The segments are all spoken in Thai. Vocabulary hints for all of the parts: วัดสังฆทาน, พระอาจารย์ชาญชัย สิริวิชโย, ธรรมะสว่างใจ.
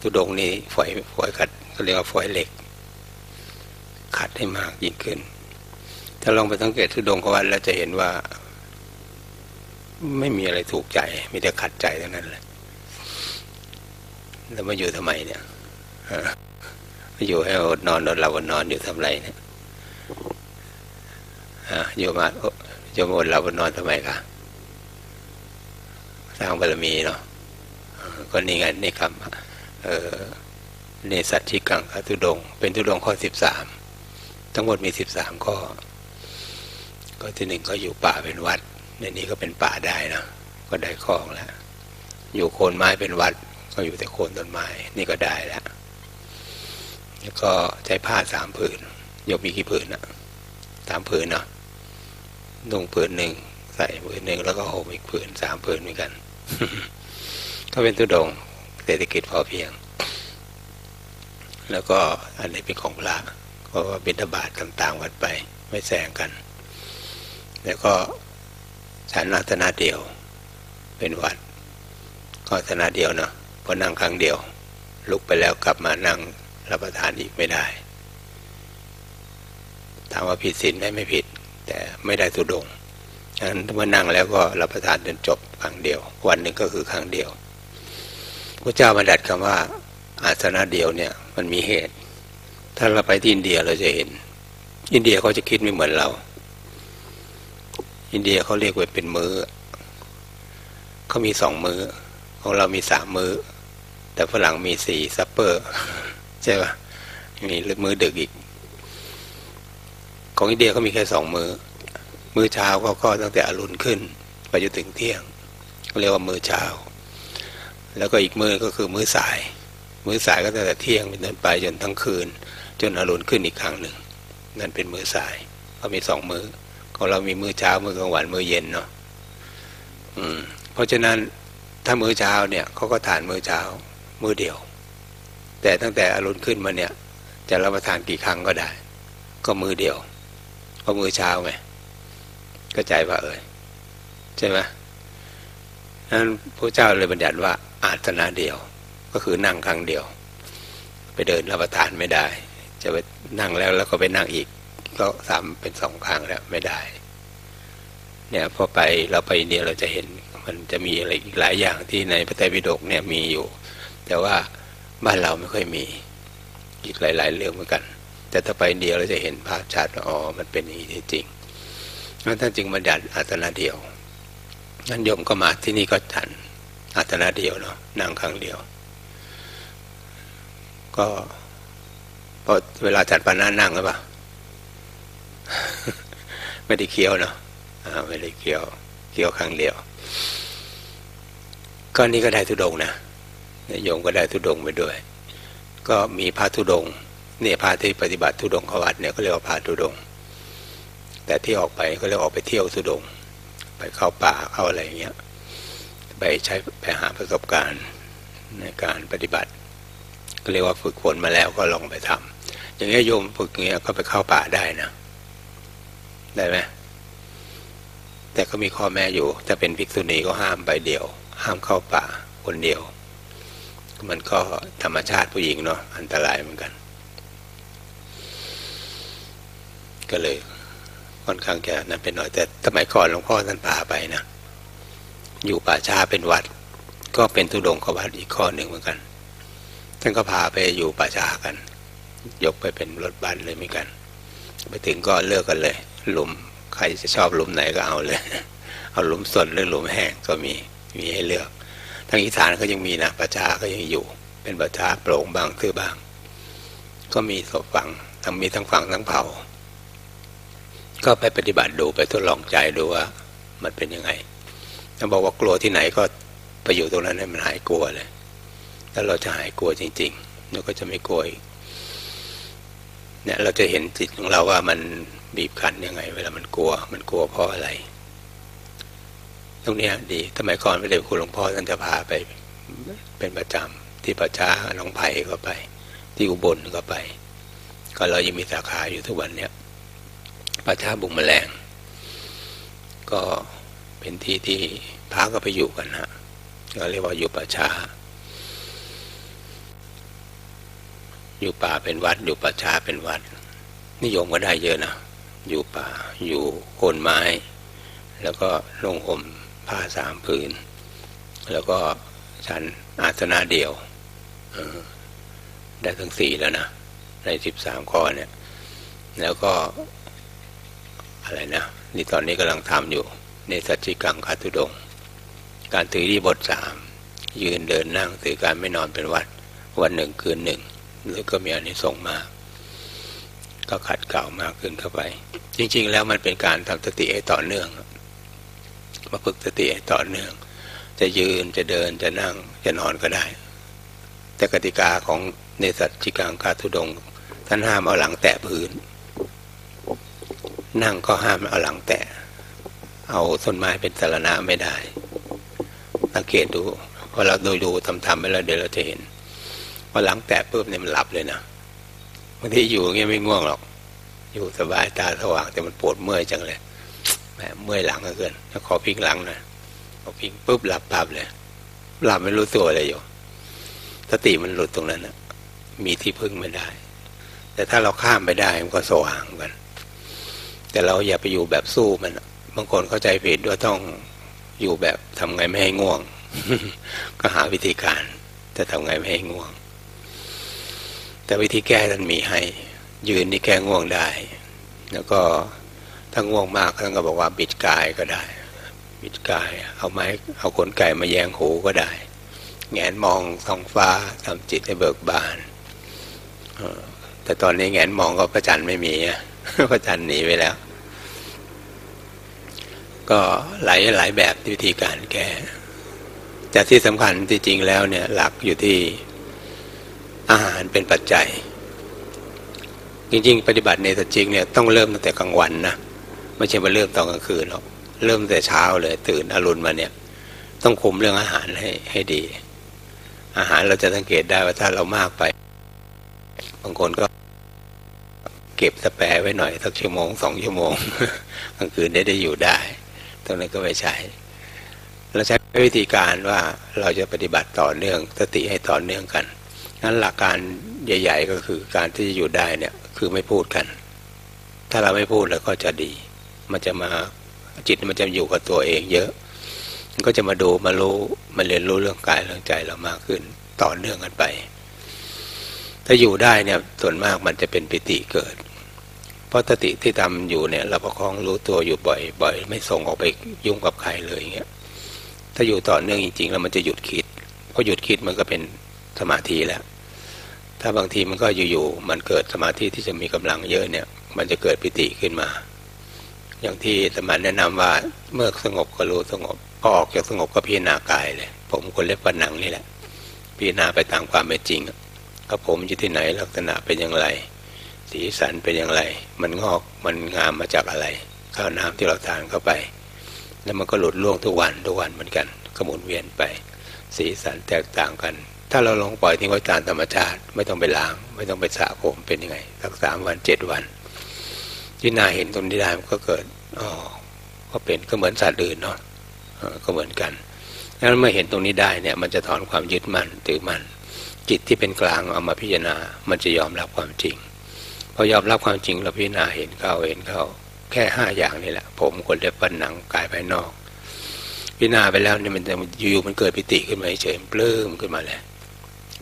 ธุดงค์นี้ฝอยขัดก็เรียกว่าฝอยเหล็กขัดให้มากยิ่งขึ้นถ้าลองไปสังเกตธุดงค์วัดแล้วจะเห็นว่าไม่มีอะไรถูกใจมีแต่ขัดใจเท่านั้นแหละแล้วมาอยู่ทำไมเนี่ยมาอยู่ให้อดนอนอดหลับอดนอนอยู่ทำไรเนี่ยอยู่มาอดหลับอดนอนทำไมคะสร้างบารมีเนาะก็นี่ไงนี่คำเนสัตชิกังคธุดงค์เป็นธุดงค์ข้อ13ทั้งหมดมี13ข้อก็ที่หนึ่งก็อยู่ป่าเป็นวัดในนี้ก็เป็นป่าได้นะก็ได้คลองแล้วอยู่โคนไม้เป็นวัดก็อยู่แต่โคนต้นไม้นี่ก็ได้แล้วแล้วก็ใช้ผ้า3 ผืนยกมีกี่ผืนนะ3 ผืนเนาะนุ่งผืน 1ใส่ผืน 1แล้วก็ห่มอีกผืน3 ผืนเหมือนกัน ก็เป็นธุดงค์เศรษฐกิจพอเพียงแล้วก็อันนี้เป็นของพระก็บิณฑบาตต่างๆกันไปไม่แซงกันแล้วก็ฉันอาสนะเดียวเป็นวัดก็อาสนะเดียวเนาะพอนั่งครั้งเดียวลุกไปแล้วกลับมานั่งรับประทานอีกไม่ได้ถามว่าผิดศีลได้ไม่ผิดแต่ไม่ได้ธุดงค์ฉะนั้นเมื่อนั่งแล้วก็รับประทานจนจบครั้งเดียววันหนึ่งก็คือครั้งเดียวพระเจ้ามาดัดคำว่าอาสนะเดียวเนี่ยมันมีเหตุถ้าเราไปที่อินเดียเราจะเห็นอินเดียเขาจะคิดไม่เหมือนเราอินเดียเขาเรียกว่าเป็นมื้อเขามี2 มื้อของเรามี3 มื้อแต่ฝรั่งมี4 ซัปเปอร์ใช่ป่ะมีมื้อดึกอีกของอินเดียเขามีแค่2 มื้อมื้อเช้าก็ตั้งแต่อรุณขึ้นไปจนถึงเที่ยงเรียกว่ามื้อเช้าแล้วก็อีกมื้อก็คือมื้อสายมื้อสายก็ตั้งแต่เที่ยงเป็นต้นไปจนทั้งคืนจนอรุณขึ้นอีกครั้งหนึ่งนั่นเป็นมื้อสายเขามี2 มื้อของเรามีมื้อเช้ามื้อกลางวันมื้อเย็นเนาะเพราะฉะนั้นถ้ามื้อเช้าเนี่ยเขาก็ทานมื้อเช้ามื้อเดียวแต่ตั้งแต่อรุณขึ้นมาเนี่ยจะรับประทานกี่ครั้งก็ได้ก็มื้อเดียวก็มื้อเช้าไงก็ใจว่าใช่ไหมนั้นพระเจ้าเลยบัญญัติว่าอาสนะเดียวก็คือนั่งครั้งเดียวไปเดินรับประทานไม่ได้จะไปนั่งแล้วก็ไปนั่งอีกก็เป็น 2 ครั้งแล้วไม่ได้เนี่ยพอไปเราไปอินเดียเราจะเห็นมันจะมีอะไรอีกหลายอย่างที่ในพระไตรปิฎกเนี่ยมีอยู่แต่ว่าบ้านเราไม่ค่อยมีอีกหลายๆเรื่องเหมือนกันแต่ถ้าไปอินเดียเราจะเห็นภาพชัดอ๋อมันเป็นอย่างนี้จริงนั่นท่านจึงบัญญัติอาสนะเดียวนั่นโยมก็มาที่นี่ก็ฉันอาสนะเดียวเนาะนั่งครั้งเดียวก็พอเวลาจัดปานะนั่งหรือเปล่า ไม่ได้เคี้ยวเนาะไม่ได้เคี้ยวครั้งเดียวก็นี่ก็ได้ธุดงค์นะโยมก็ได้ธุดงค์ไปด้วยก็มีพระธุดงค์เนี่ยพระที่ปฏิบัติธุดงค์วัดเนี่ยก็เรียกว่าพระธุดงค์แต่ที่ออกไปก็เรียกออกไปเที่ยวธุดงค์ไปเข้าป่าเข้าอะไรอย่างเงี้ยไปหาประสบการณ์ในการปฏิบัติก็เรียกว่าฝึกฝนมาแล้วก็ลองไปทำอย่างเงี้ยโยมฝึกอย่างเงี้ยก็ไปเข้าป่าได้นะได้ไหมแต่ก็มีข้อแม่อยู่ถ้าเป็นภิกษุณีก็ห้ามไปเดียวห้ามเข้าป่าคนเดียวมันก็ธรรมชาติผู้หญิงเนาะอันตรายเหมือนกันก็เลยค่อนข้างจะนั่นเป็นหน่อยแต่สมัยก่อนหลวงพ่อท่านพาไปนะอยู่ป่าช้าเป็นวัดก็เป็นธุดงค์วัดอีกข้อหนึ่งเหมือนกันท่านก็พาไปอยู่ป่าช้ากันยกไปเป็นรถบัสเลยเหมือนกันไปถึงก็เลือกกันเลยหลุมใครจะชอบหลุมไหนก็เอาเลยเอาหลุมสนหรือหลุมแห้งก็มีให้เลือกทางอีสานก็ยังมีนะป่าช้าก็ยังอยู่เป็นป่าช้าโปร่งบางทื่อบางก็มีสองฝั่งทั้งฝั่งทั้งเผ่าก็ไปปฏิบัติดูไปทดลองใจดูว่ามันเป็นยังไงถ้าบอกว่ากลัวที่ไหนก็ไปอยู่ตรงนั้นให้มันหายกลัวเลยแล้วเราจะหายกลัวจริงๆเราก็จะไม่กลัวเนี่ยเราจะเห็นจิตของเราว่ามันบีบคั้นยังไงเวลามันกลัวเพราะอะไรตรงนี้ดีสมัยก่อนไปเด็กคุณหลวงพ่อท่านจะพาไปเป็นประจำที่ป่าช้าหนองไผ่ก็ไปที่อุบลก็ไปก็เรายังมีสาขาอยู่ทุกวันเนี่ยป่าช้าบุงแมลงก็เป็นที่ที่พระก็ไปอยู่กันฮะก็เรียกว่าอยู่ป่าช้า อยู่ป่าเป็นวัดอยู่ป่าช้าเป็นวัดนิยมก็ได้เยอะนะอยู่ป่าอยู่โคนไม้แล้วก็ลงห่มผ้าสามผืนแล้วก็ฉันอาสนะเดี่ยวได้ทั้งสี่แล้วนะใน13ข้อเนี่ยแล้วก็อะไรนะนี่ตอนนี้กำลังทำอยู่ในสัจจิกังคทุดงค์การถือที่บท3ยืนเดินนั่งถือการไม่นอนเป็นวัดวันหนึ่งคืนหนึ่งหรือก็มีอานิสงส์มากก็ขัดเกลามากขึ้นเข้าไปจริงๆแล้วมันเป็นการทำสติให้ต่อเนื่องมาฝึกสติให้ต่อเนื่องจะยืนจะเดินจะนั่งจะนอนก็ได้แต่กติกาของในสัจจิกังคทุดงค์ท่านห้ามเอาหลังแตะพื้นนั่งก็ห้ามเอาหลังแตะเอาต้นไม้เป็นสรณะไม่ได้สังเกตดูพอเราดูทำไปแล้วเดี๋ยวเราจะเห็นพอหลังแตะปุ๊บเนี่ยมันหลับเลยนะบางทีอยู่เงี้ยไม่ง่วงหรอกอยู่สบายตาสว่างแต่มันปวดเมื่อยจังเลยแหมเมื่อยหลังเกินถ้าขอพลิกหลังนะพอพลิกปุ๊บหลับปั๊บเลยหลับไม่รู้ตัวเลยอยู่สติมันหลุดตรงนั้นนะมีที่พึ่งไม่ได้แต่ถ้าเราข้ามไปได้มันก็สว่างกันแต่เราอย่าไปอยู่แบบสู้มันบางคนเข้าใจผิดว่าต้องอยู่แบบทำไงไม่ให้ง่วงก็หาวิธีการจะทำไงไม่ให้ง่วงแต่วิธีแก้ท่านมีให้ยืนนี่แก้ง่วงได้แล้วก็ถ้าง่วงมากท่านก็บอกว่าบิดกายก็ได้บิดกายเอาไม้เอาขนไก่มาแยงหูก็ได้แงนมองท้องฟ้าทำจิตให้เบิกบานแต่ตอนนี้แงนมองก็พระจันทร์ไม่มีพระจันทร์หนีไปแล้วก็หลายแบบวิธีการแก้แต่ที่สำคัญที่จริงแล้วเนี่ยหลักอยู่ที่อาหารเป็นปัจจัยจริงๆปฏิบัติในสัจจิกเนี่ยต้องเริ่มตั้งแต่กลางวันนะไม่ใช่มาเริ่มตอนกลางคืนหรอกเริ่มแต่เช้าเลยตื่นอรุณมาเนี่ยต้องคุมเรื่องอาหารให้ดีอาหารเราจะสังเกตได้ว่าถ้าเรามากไปบางคนก็เก็บสแปร์ไว้หน่อยสักชั่วโมง2ชั่วโมงกลางคืนได้อยู่ได้ตรงนั้นก็ไปใช้เราใช้วิธีการว่าเราจะปฏิบัติต่อเนื่องสติให้ต่อเนื่องกันนั้นหลักการใหญ่ๆก็คือการที่จะอยู่ได้เนี่ยคือไม่พูดกันถ้าเราไม่พูดแล้วก็จะดีมันจะมาจิตมันจะอยู่กับตัวเองเยอะมันก็จะมาดูมารู้มาเรียนรู้เรื่องกายเรื่องใจเรามากขึ้นต่อเนื่องกันไปถ้าอยู่ได้เนี่ยส่วนมากมันจะเป็นปิติเกิดเพราะสติที่ทำอยู่เนี่ยเราประคองรู้ตัวอยู่บ่อยๆไม่ส่งออกไปยุ่งกับใครเลยอย่างเงี้ยถ้าอยู่ต่อเนื่องจริงๆแล้วมันจะหยุดคิดพอหยุดคิดมันก็เป็นสมาธิแล้วถ้าบางทีมันก็อยู่ๆมันเกิดสมาธิที่จะมีกำลังเยอะเนี่ยมันจะเกิดปิติขึ้นมาอย่างที่สมัยแนะนำว่าเมื่อสงบก็รู้สงบพอออกจากสงบก็พิจารณากายเลยผมคนเล็บฟันหนังนี่แหละพิจารณาไปตามความเป็นจริงก็ผมอยู่ที่ไหนลักษณะเป็นอย่างไรสีสันเป็นอย่างไรมันงอกมันงามมาจากอะไรข้าวน้ำที่เราทานเข้าไปแล้วมันก็หลุดล่วงทุกวันเหมือนกันก็หมุนเวียนไปสีสันแตกต่างกันถ้าเราลองปล่อยทิ้งไว้ตามธรรมชาติไม่ต้องไปล้างไม่ต้องไปสระผมเป็นยังไงสัก3 วัน7 วันที่นาเห็นตรงนี้ได้มันก็เกิดอ๋อก็เป็นก็เหมือนสัตว์อื่นเนาะก็เหมือนกันแล้วเมื่อเห็นตรงนี้ได้เนี่ยมันจะถอนความยึดมั่นถือมั่นจิตที่เป็นกลางเอามาพิจารณามันจะยอมรับความจริงพอยอมรับความจริงเราพิจารณาเห็นเข้าแค่5อย่างนี่แหละผมขนเล็บฟันหนังกายภายนอกพิจารณาไปแล้วเนี่ยมันอยู่ๆมันเกิดปิติขึ้นมาเฉยๆปลื้มขึ้นมาเลย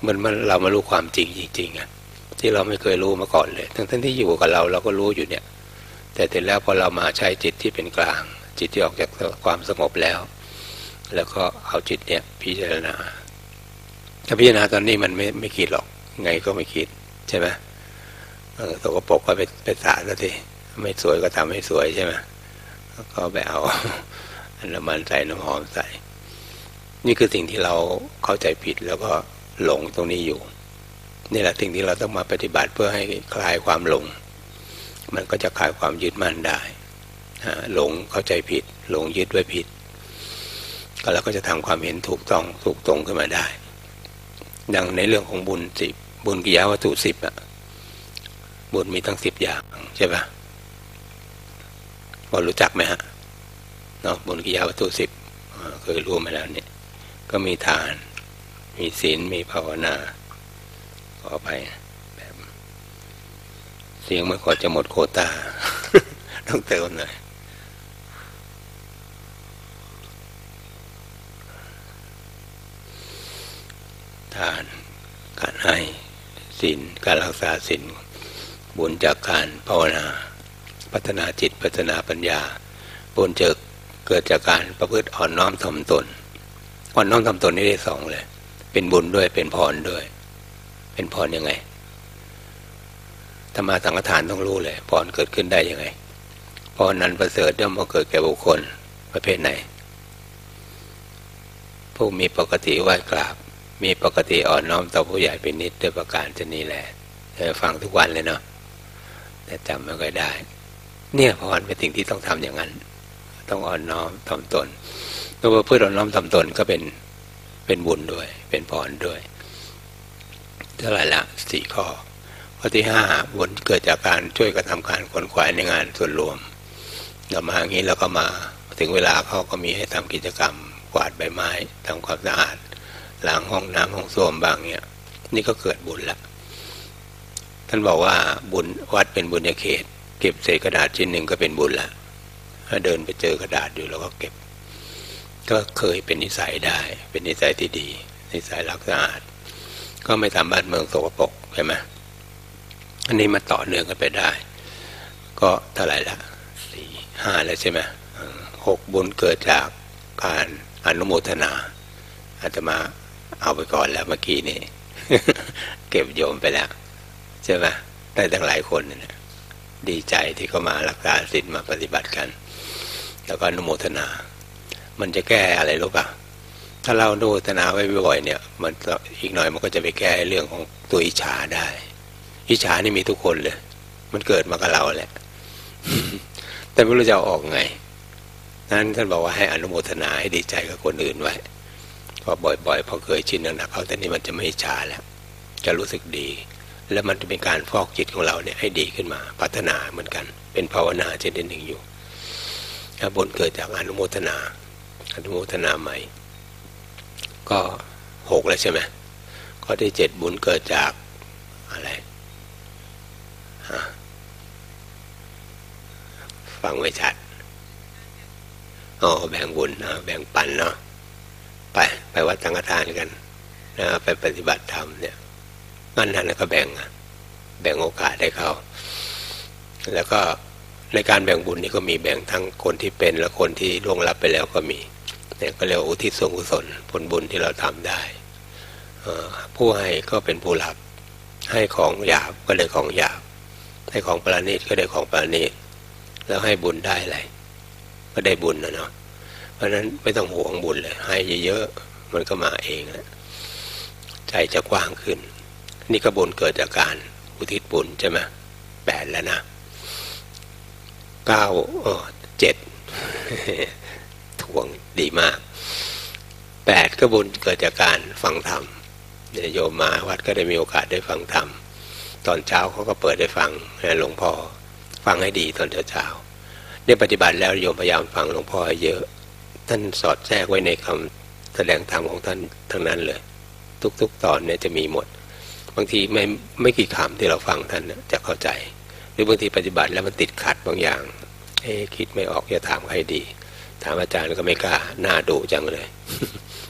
มันเรามารู้ความจริงจริงๆอะที่เราไม่เคยรู้มาก่อนเลยทั้งที่อยู่กับเราก็รู้อยู่เนี่ยแต่เสร็จแล้วพอเรามาใช้จิตที่เป็นกลางจิตที่ออกจากความสงบแล้วก็เอาจิตเนี่ยพิจารณาถ้าพิจารณาตอนนี้มันไม่คิดหรอกไงก็ไม่คิดใช่ไหมสกปรกก็ไปสาดแล้วทีไม่สวยก็ทำให้สวยใช่ไหมก็ไปเอาอันละมันใส่น้ำหอมใส่นี่คือสิ่งที่เราเข้าใจผิดแล้วก็หลงตรงนี้อยู่นี่แหละสิ่งที่เราต้องมาปฏิบัติเพื่อให้คลายความหลงมันก็จะคลายความยึดมั่นได้หลงเข้าใจผิดหลงยึดไว้ผิดก็เราก็จะทำความเห็นถูกต้องถูกตรงขึ้นมาได้ดังในเรื่องของบุญ10บุญกิยาวัตถุ10อะบุญมีทั้ง10อย่างใช่ปะพอรู้จักไหมฮะเนาะบุญกิยาวัตถุ10เคยรู้มาแล้วเนี่ยก็มีทานมีศีลมีภาวนาขอไปแบบ เลี้ยงมาก่อนจะหมดโควตา ต้องเติมหน่อยทานการให้ศีลการรักษาศีลบุญจากการภาวนาพัฒนาจิตพัฒนาปัญญาบุญจากเกิดจากการประพฤติอ่อนน้อมถ่อมตนอ่อนน้อมถ่อมตนนี่ได้สองเลยเป็นบุญด้วยเป็นพรด้วยเป็นพรยังไงธรรมะสังฆทานต้องรู้เลยพรเกิดขึ้นได้ยังไงพรนั้นประเสริฐย่อมมาเกิดแก่บุคคลประเภทไหนผู้มีปกติไหว้กราบมีปกติอ่อนน้อมต่อผู้ใหญ่เป็นนิดด้วยประการชนีแหละฟังทุกวันเลยเนาะแต่จำไม่ค่อยได้เนี่ยพรเป็นสิ่งที่ต้องทำอย่างนั้นต้องอ่อนน้อมถ่อมตนตัวเพื่ออ่อนน้อมถ่อมตนก็เป็นบุญด้วยเป็นพรด้วยเท่าไหร่ละสี่ข้อข้อที่ห้าบุญเกิดจากการช่วยกระทำการขวนขวายในงานส่วนรวมเรามาอย่างนี้เราก็มาถึงเวลาเขาก็มีให้ทำกิจกรรมกวาดใบไม้ทำความสะอาดล้างห้องน้ำห้องส้วมบางเนี่ยนี่ก็เกิดบุญละท่านบอกว่าบุญวัดเป็นบุญญาเขตเก็บเศษกระดาษชิ้นหนึ่งก็เป็นบุญละถ้าเดินไปเจอกระดาษอยู่แล้วก็เก็บก็เคยเป็นนิสัยได้เป็นนิสัยที่ดีนิสัยรักสะอาดก็ไม่ทำบ้านเมืองสกปรกใช่ไหมอันนี้มาต่อเนื่องกันไปได้ก็เท่าไหร่ละสี่ห้าแล้วใช่ไหมหกบุญเกิดจากการอนุโมทนาอาตมาเอาไปก่อนแล้วเมื่อกี้นี่ เก็บโยมไปแล้วใช่ไหมได้ตั้งหลายคนนะดีใจที่เขามารักษาศีลมาปฏิบัติกันแล้วก็อนุโมทนามันจะแก้อะไรรู้ป่ะถ้าเราอนุโมทนาไว้บ่อยเนี่ยมันอีกหน่อยมันก็จะไปแก้เรื่องของตัวอิจฉาได้อิจฉานี่มีทุกคนเลยมันเกิดมากับเราแหละ แต่ไม่รู้จะเอาออกไงนั้นท่านบอกว่าให้อนุโมทนาให้ดีใจกับคนอื่นไว้พอบ่อยๆพอเคยชินหนักๆเข้าแต่นี่มันจะไม่อิจฉาแล้วจะรู้สึกดีแล้วมันจะเป็นการฟอกจิตของเราเนี่ยให้ดีขึ้นมาพัฒนาเหมือนกันเป็นภาวนาชนิดหนึ่งอยู่บุญเกิดจากอนุโมทนาอนุโมทนาใหม่ก็หกแล้วใช่ไหมข้อที่เจ็ดบุญเกิดจากอะไรฟังไม่ชัดอ๋อแบ่งบุญนะแบ่งปันเนาะไปวัดสังฆทานกันนะไปปฏิบัติธรรมเนี่ยงานนั้นก็แบ่งโอกาสให้เขาแล้วก็ในการแบ่งบุญนี่ก็มีแบ่งทั้งคนที่เป็นและคนที่ล่วงลับไปแล้วก็มีเนี่ยก็เรียกอุทิศส่วนกุศลผลบุญที่เราทำได้ผู้ให้ก็เป็นผู้รับให้ของหยาบก็ได้ของหยาบให้ของประณีตก็ได้ของประณีตแล้วให้บุญได้อะไรก็ได้บุญนะเนาะเพราะนั้นไม่ต้องห่วงบุญเลยให้เยอะๆมันก็มาเองนะใจจะกว้างขึ้นนี่ก็บุญเกิดจากการอุทิศบุญใช่ไหมแปดแล้วนะเก้าเจ็ด ทวงดีมากแปดก็บุญเกิดจากการฟังธรรมโยมมาวัดก็ได้มีโอกาสได้ฟังธรรมตอนเช้าเขาก็เปิดได้ฟังหลวงพ่อฟังให้ดีตอนเช้าได้ปฏิบัติแล้วโยมพยายามฟังหลวงพ่อเยอะท่านสอดแทรกไว้ในคำแสดงธรรมของท่านทั้งนั้นเลยทุกๆตอนเนี่ยจะมีหมดบางทีไม่กี่คำที่เราฟังท่านจะเข้าใจหรือบางทีปฏิบัติแล้วมันติดขัดบางอย่างคิดไม่ออกจะถามใครดีถามอาจารย์ก็ไม่กล้าหน้าดุจังเลย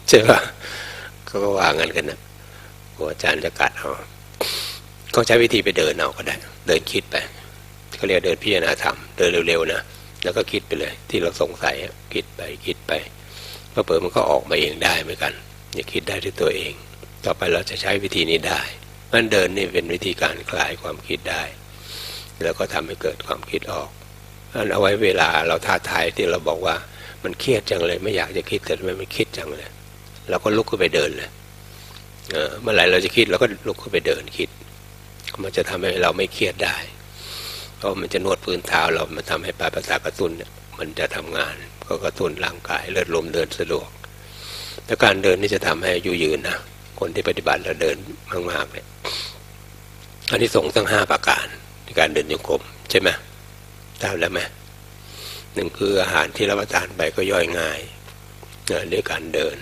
ใช่ป่ะเขาก็ว่างั้นกันนะกลัวอาจารย์จะกัดเอาก็ใช้วิธีไปเดินเอาก็ได้เดินคิดไปเขาเรียกเดินพิจารณาธรรมเดินเร็วๆนะแล้วก็คิดไปเลยที่เราสงสัยคิดไปก็เปิดมันก็ออกมาเองได้เหมือนกันอย่าคิดได้ด้วยตัวเองต่อไปเราจะใช้วิธีนี้ได้มันเดินนี่เป็นวิธีการคลายความคิดได้แล้วก็ทำให้เกิดความคิดออกเอาไว้เวลาเราท้าทายที่เราบอกว่ามันเครียดจังเลยไม่อยากจะคิดแต่ทำไมมันคิดจังเลยเราก็ลุกขึ้นไปเดินเลยเมื่อไหร่เราจะคิดเราก็ลุกขึ้นไปเดินคิดมันจะทำให้เราไม่เครียดได้เพราะมันจะนวดพื้นเท้าเรามันทำให้ปลายประสาทกระตุ้นมันจะทำงานก็กระตุ้นร่างกายเลือดลมเดินสะดวกแต่การเดินนี่จะทำให้อยู่ยืนนะคนที่ปฏิบัติเราเดินมากๆเนี่ยอันนี้ส่งทั้ง5ประการในการเดินโยกมใช่ไหมทราบแล้วไหมหนึ่งคืออาหารที่รับประทานไปก็ย่อยง่ายด้วยการเดิน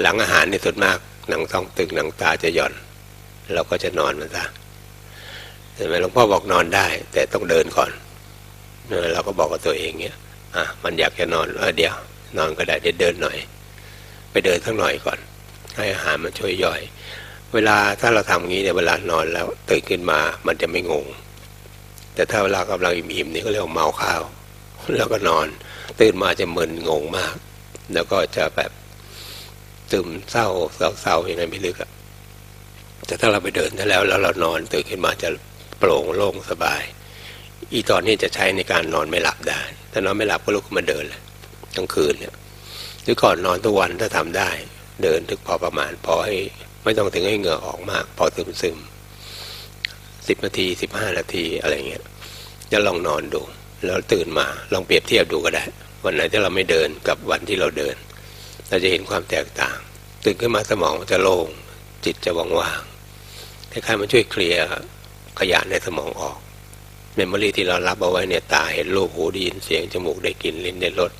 หลังอาหารในส่วนมากหนังท้องตึงหนังตาจะหย่อนเราก็จะนอนมันซะ แต่หลวงพ่อบอกนอนได้แต่ต้องเดินก่อนเราก็บอกกับตัวเองเงี้ยมันอยากจะนอนเดี๋ยวนอนก็ได้เดี๋ยวเดินหน่อยไปเดินสักหน่อยก่อนให้อาหารมันช่วยย่อยเวลาถ้าเราทำอย่างนี้เนี่ยเวลานอนแล้วตื่นขึ้นมามันจะไม่งงแต่ถ้าเวลากำลังอิ่มๆนี่ก็เรียกว่าเมาข้าวแล้วก็นอนตื่นมาจะมึนงงมากแล้วก็จะแบบซึมเศร้าเศร้าอย่างไรไม่ลึกอะแต่ถ้าเราไปเดินได้แล้วเรานอนตื่นขึ้นมาจะโปร่งโล่งสบายอีตอนนี้จะใช้ในการนอนไม่หลับได้ถ้านอนไม่หลับก็ลุกขึ้นมาเดินเลยกลางคืนเนี่ยหรือก่อนนอนทุกวันถ้าทำได้เดินถึงพอประมาณพอให้ไม่ต้องถึงให้เหงื่อออกมากพอซึมๆ10 นาที15 นาทีอะไรเงี้ยจะลองนอนดูแล้วตื่นมาลองเปรียบเทียบดูก็ได้วันไหนที่เราไม่เดินกับวันที่เราเดินเราจะเห็นความแตกต่างตื่นขึ้นมาสมองจะโล่งจิตจะว่างๆคล้ายๆมันช่วยเคลียร์ขยะในสมองออกเมมโมรี่ที่เรารับเอาไว้เนี่ยตาเห็นรูปหูได้ยินเสียงจมูกได้กลิ่นลิ้นได้รส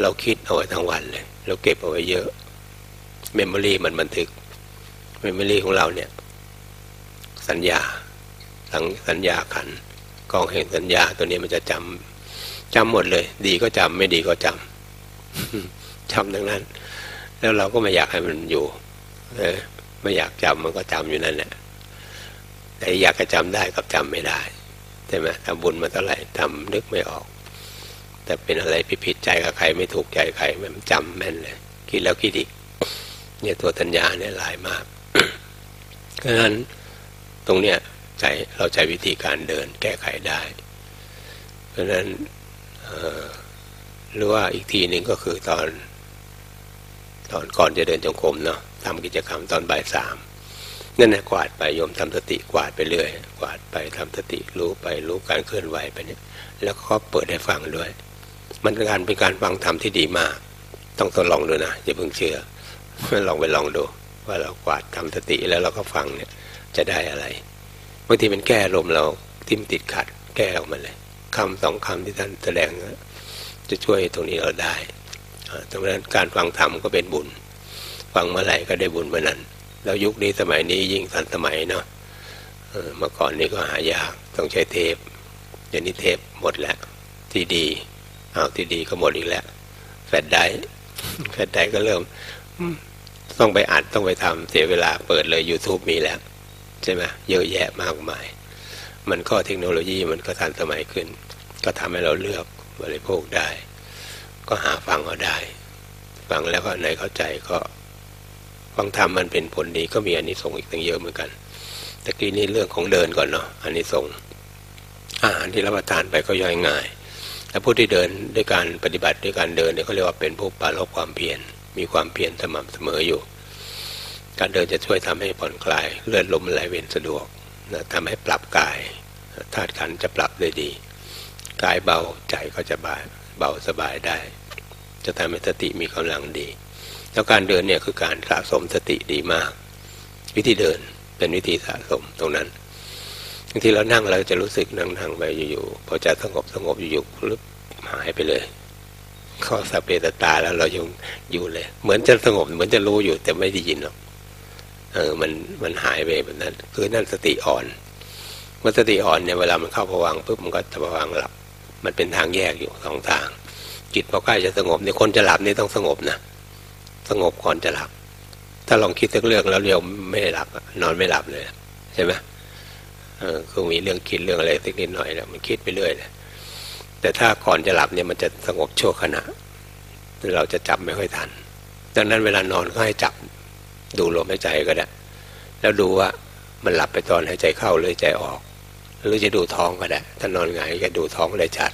เราคิดเอาไว้ทั้งวันเลยเราเก็บเอาไว้เยอะเมมโมรี่มันบันทึกเมมโมรี่ของเราเนี่ยสัญญาสัญญาขันกองแห่งสัญญาตัวนี้มันจะจำหมดเลยดีก็จำไม่ดีก็จำ จำทั้งนั้นแล้วเราก็ไม่อยากให้มันอยู่ไม่อยากจำมันก็จำอยู่นั่นแหละแต่อยากจะจำได้กับจำไม่ได้ใช่ไหมทำบุญมาเท่าไหร่จำนึกไม่ออกแต่เป็นอะไรผิดใจกับใครไม่ถูกใจใครมันจำแม่นเลยคิดแล้วคิดอีกเนี่ยตัวสัญญาเนี่ยหลายมาก เพราะฉะนั้นตรงเนี้ยเราใช้วิธีการเดินแก้ไขได้เพราะฉะนั้นหรือว่าอีกทีหนึ่งก็คือตอนก่อนจะเดินจงกรมเนาะทำกิจกรรมตอนบ่ายสามนั่นนะกวาดไปโยมทำสติกวาดไปเรื่อยกวาดไปทำสติรู้ไปรู้การเคลื่อนไหวไปเนี่ยแล้วก็เปิดให้ฟังด้วยมันเป็นการฟังธรรมที่ดีมากต้องทดลองดูนะอย่าเพิ่งเชื่อลองดูว่าเรากวาดทำสติแล้วเราก็ฟังเนี่ยจะได้อะไรบางทีมันแก้ลมเราที่มันติดขัดแก้ออกมาเลยคำสองคำที่ท่านแสดงจะช่วยตรงนี้เราได้ดังนั้นการฟังธรรมก็เป็นบุญฟังเมื่อไหร่ก็ได้บุญเมื่อนั้นแล้วยุคนี้สมัยนี้ยิ่งทันสมัยเนาะเมื่อก่อนนี้ก็หายากต้องใช้เทปเดี๋ยวนี้เทปหมดแล้วซีดีซีดีก็หมดอีกแล้วแฟลชไดรฟ์ก็เริ่มต้องไปอัดต้องไปทำเสียเวลาเปิดเลย YouTube มีแล้วใช่ไหมเยอะแยะมากมายมันก็เทคโนโลยีมันก็ทันสมัยขึ้นก็ทำให้เราเลือกบริโภคได้ก็หาฟังเอาได้ฟังแล้วก็ไหนเข้าใจก็ฟังธรรมมันเป็นผลดีก็มีอานิสงส์อีกตั้งเยอะเหมือนกันตะกี้นี่เรื่องของเดินก่อนเนาะอานิสงส์อาหารที่รับประทานไปก็ย่อยง่ายและผู้ที่เดินด้วยการปฏิบัติด้วยการเดินเนี่ยเขาเรียกว่าเป็นผู้ปราศจากความเพียรมีความเพียรสม่ำเสมออยู่การเดินจะช่วยทำให้ผ่อนคลายเลือดลมไหลเวียนสะดวกนะทำให้ปรับกายธาตุขันธ์จะปรับได้ดีกายเบาใจก็จะเบาสบายได้จะทำให้สติมีกำลังดีแล้วการเดินเนี่ยคือการสะสมสติดีมากวิธีเดินเป็นวิธีสะสมตรงนั้นบางทีเรานั่งเราจะรู้สึกนั่งไปอยู่ๆพอใจสงบอยู่ๆรึบหายไปเลยข้อสัพเพตตาแล้วเรายังอยู่เลยเหมือนจะสงบเหมือนจะรู้อยู่แต่ไม่ได้ยินหรอกมันหายไปแบบนั้นคือนั่นสติอ่อนเมื่อสติอ่อนเนี่ยเวลามันเข้าภวังค์ปุ๊บมันก็จะภวังค์หลับมันเป็นทางแยกอยู่สองทางจิตพอใกล้จะสงบเนี่ยคนจะหลับนี่ต้องสงบนะสงบก่อนจะหลับถ้าลองคิดสักเรื่องแล้วเดี๋ยวไม่หลับนอนไม่หลับเลยใช่ไหมคือมีเรื่องคิดเรื่องอะไรสักนิดหน่อยแล้วมันคิดไปเรื่อยเลยแต่ถ้าก่อนจะหลับเนี่ยมันจะสงบชั่วขณะเราจะจับไม่ค่อยทันดังนั้นเวลานอนก็ให้จับดูลมหายใจก็ได้แล้วดูว่ามันหลับไปตอนหายใจเข้าหรือใจออกหรือจะดูท้องก็ได้ถ้านอนหงายก็ดูท้องได้ชัด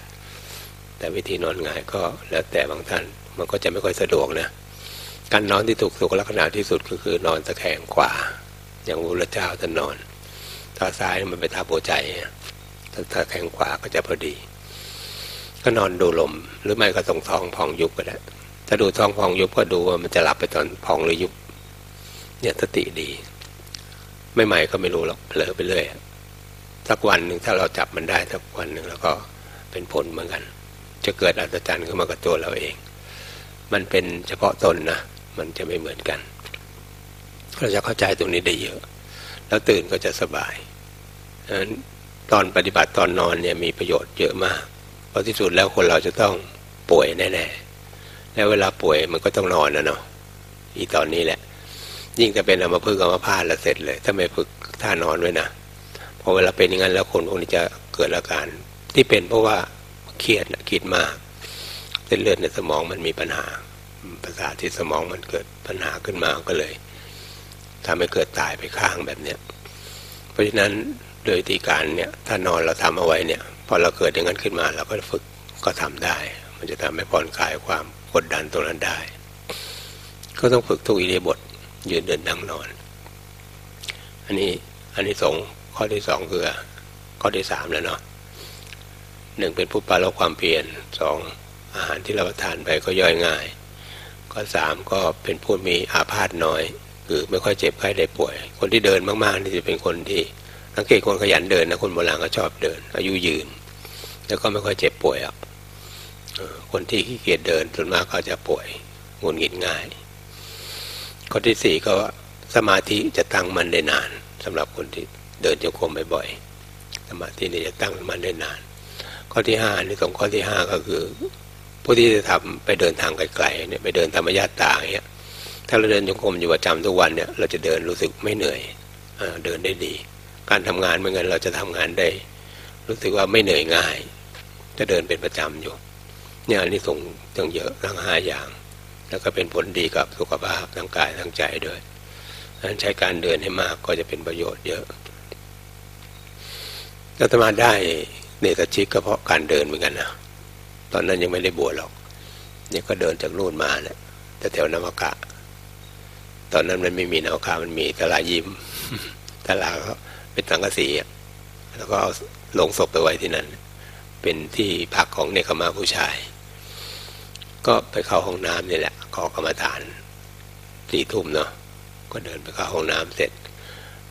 แต่วิธีนอนหงายก็แล้วแต่บางท่านมันก็จะไม่ค่อยสะดวกนะการนอนที่ถูกสุขลักษณะที่สุดก็คือนอนตะแคงขวาอย่างพระพุทธเจ้าท่านนอนท่าซ้ายมันไปทับหัวใจถ้าแคงขวาก็จะพอดีก็นอนดูลมหรือไม่ก็ตรงท้องพองยุบก็ได้ถ้าดูท้องพองยุบก็ดูว่ามันจะหลับไปตอนพองหรือยุบเนี่ยสติดีไม่ใหม่ก็ไม่รู้หรอกเผลอไปเรื่อยสักวันหนึ่งถ้าเราจับมันได้สักวันหนึ่งแล้วก็เป็นผลเหมือนกันจะเกิดอัศจรรย์ขึ้นมากับตัวเราเองมันเป็นเฉพาะตนนะมันจะไม่เหมือนกันเราจะเข้าใจตรงนี้ได้เยอะแล้วตื่นก็จะสบาย ตอนปฏิบัติตอนนอนเนี่ยมีประโยชน์เยอะมากเพราะที่สุดแล้วคนเราจะต้องป่วยแน่ๆและเวลาป่วยมันก็ต้องนอนนะเนาะอีตอนนี้แหละยิ่งจะเป็นอัมพฤกษ์อัมพาตแล้วเสร็จเลยถ้าไม่ฝึกท่านอนไว้นะพอเวลาเป็นอย่างนั้นแล้วคนพวกนี้จะเกิดอาการที่เป็นเพราะว่าเครียดคิดมากเส้นเลือดในสมองมันมีปัญหาประสาทที่สมองมันเกิดปัญหาขึ้นมาก็เลยทำให้เกิดตายไปข้างแบบเนี้ยเพราะฉะนั้นโดยที่การเนี่ยถ้านอนเราทำเอาไว้เนี่ยพอเราเกิดอย่างนั้นขึ้นมาเราก็ฝึกก็ทำได้มันจะทำให้ผ่อนคลายความกดดันตรงนั้นได้ก็ต้องฝึกทุกอิริยาบถยืนเดินนั่งนอนอันนี้สองข้อที่สองคือข้อที่สามแล้วเนาะหนึ่งเป็นผู้ปราศจากความเพียรสองอาหารที่เราทานไปก็ย่อยง่ายข้อสามก็เป็นผู้มีอาพาธน้อยคือไม่ค่อยเจ็บไข้ได้ป่วยคนที่เดินมากๆนี่จะเป็นคนที่สังเกตคนขยันเดินนะคนโบราณก็ชอบเดินอายุยืนแล้วก็ไม่ค่อยเจ็บป่วยอ่ะคนที่ขี้เกียจเดินส่วนมากก็จะป่วยหงุดหงิดง่ายข้อที่สี่ก็สมาธิจะตั้งมันได้นานสำหรับคนที่เดินโยกมบ่อยๆสมาธินี่จะตั้งมันได้นานข้อที่ห้าในสองข้อที่ห้าก็คือผู้ที่จะทำไปเดินทางไกลๆเนี่ยไปเดินธรรมญาตาอย่างเงี้ยถ้าเราเดินโยกมอยู่ประจำทุกวันเนี่ยเราจะเดินรู้สึกไม่เหนื่อยเดินได้ดีการทำงานเหมือนกันเราจะทำงานได้รู้สึกว่าไม่เหนื่อยง่ายจะเดินเป็นประจำอยู่เนี่ยนี่ส่งจังเยอะทั้งห้าอย่างแล้วก็เป็นผลดีกับสุขภาพทั้งกายทั้งใจด้วยดังนั้นใช้การเดินให้มากก็จะเป็นประโยชน์เยอะอาตมาได้เนตชิกก็เพราะการเดินเหมือนกันนะตอนนั้นยังไม่ได้บวชหรอกเนี่ยก็เดินจากนู่นมาเนี่ยแต่แถวนวกะตอนนั้นมันไม่มีนวกะมันมีตลาดยิ้มตลาดก็เป็นสังกะสีแล้วก็เอาลงศพไปไว้ที่นั่นเป็นที่พักของเนคขมาผู้ชายก็ไปเข้าห้องน้ำนี่แหละขอกรรมฐานสี่ทุ่มเนาะก็เดินไปเข้าห้องน้ำเสร็จ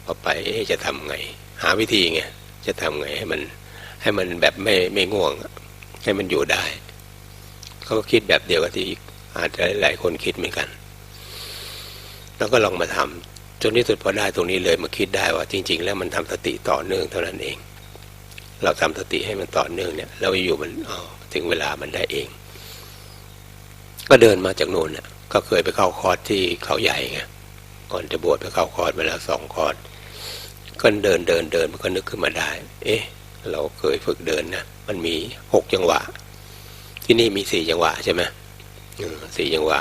พอไปจะทำไงหาวิธีไงจะทำไงให้มันแบบไม่ง่วงให้มันอยู่ได้เขาก็คิดแบบเดียวกับที่อาจจะหลายคนคิดเหมือนกันแล้วก็ลองมาทำจนที่สุดพอได้ตรงนี้เลยมาคิดได้ว่าจริงๆแล้วมันทำสติต่อเนื่องเท่านั้นเองเราทำสติให้มันต่อเนื่องเนี่ยเราอยู่มันถึงเวลามันได้เองก็เดินมาจากโน่นน่ะก็เคยไปเข้าคอร์สที่เขาใหญ่ไงก่อนจะบวชไปเข้าคอร์สมาแล้วสองคอร์สก็เดินมันก็นึกขึ้นมาได้เอ๊ะเราเคยฝึกเดินนะมันมี6จังหวะที่นี่มี4จังหวะใช่ไหม4จังหวะ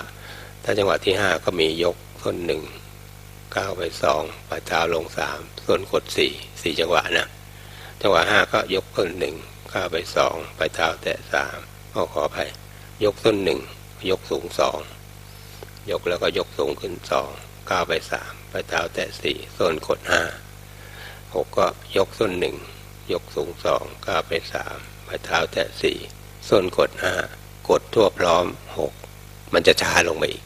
ถ้าจังหวะที่5ก็มียกส้น1ก้าวไป2ฝ่าเท้าลง3ส่วนกด4จังหวะนะจังหวะ5ก็ยกส้น1ก้าวไป2ฝ่าเท้าแตะ3ขออภัยยกส้น1ยกสูง2ยกแล้วก็ยกสูงขึ้น2ก้าวไป3ฝ่าเท้าแตะ4ส่วนกด5 6ก็ยกส้น1ยกสูง2ก้าวไป3ฝ่าเท้าแตะ4ส่วนกด5กดทั่วพร้อม6มันจะช้าลงไปอีก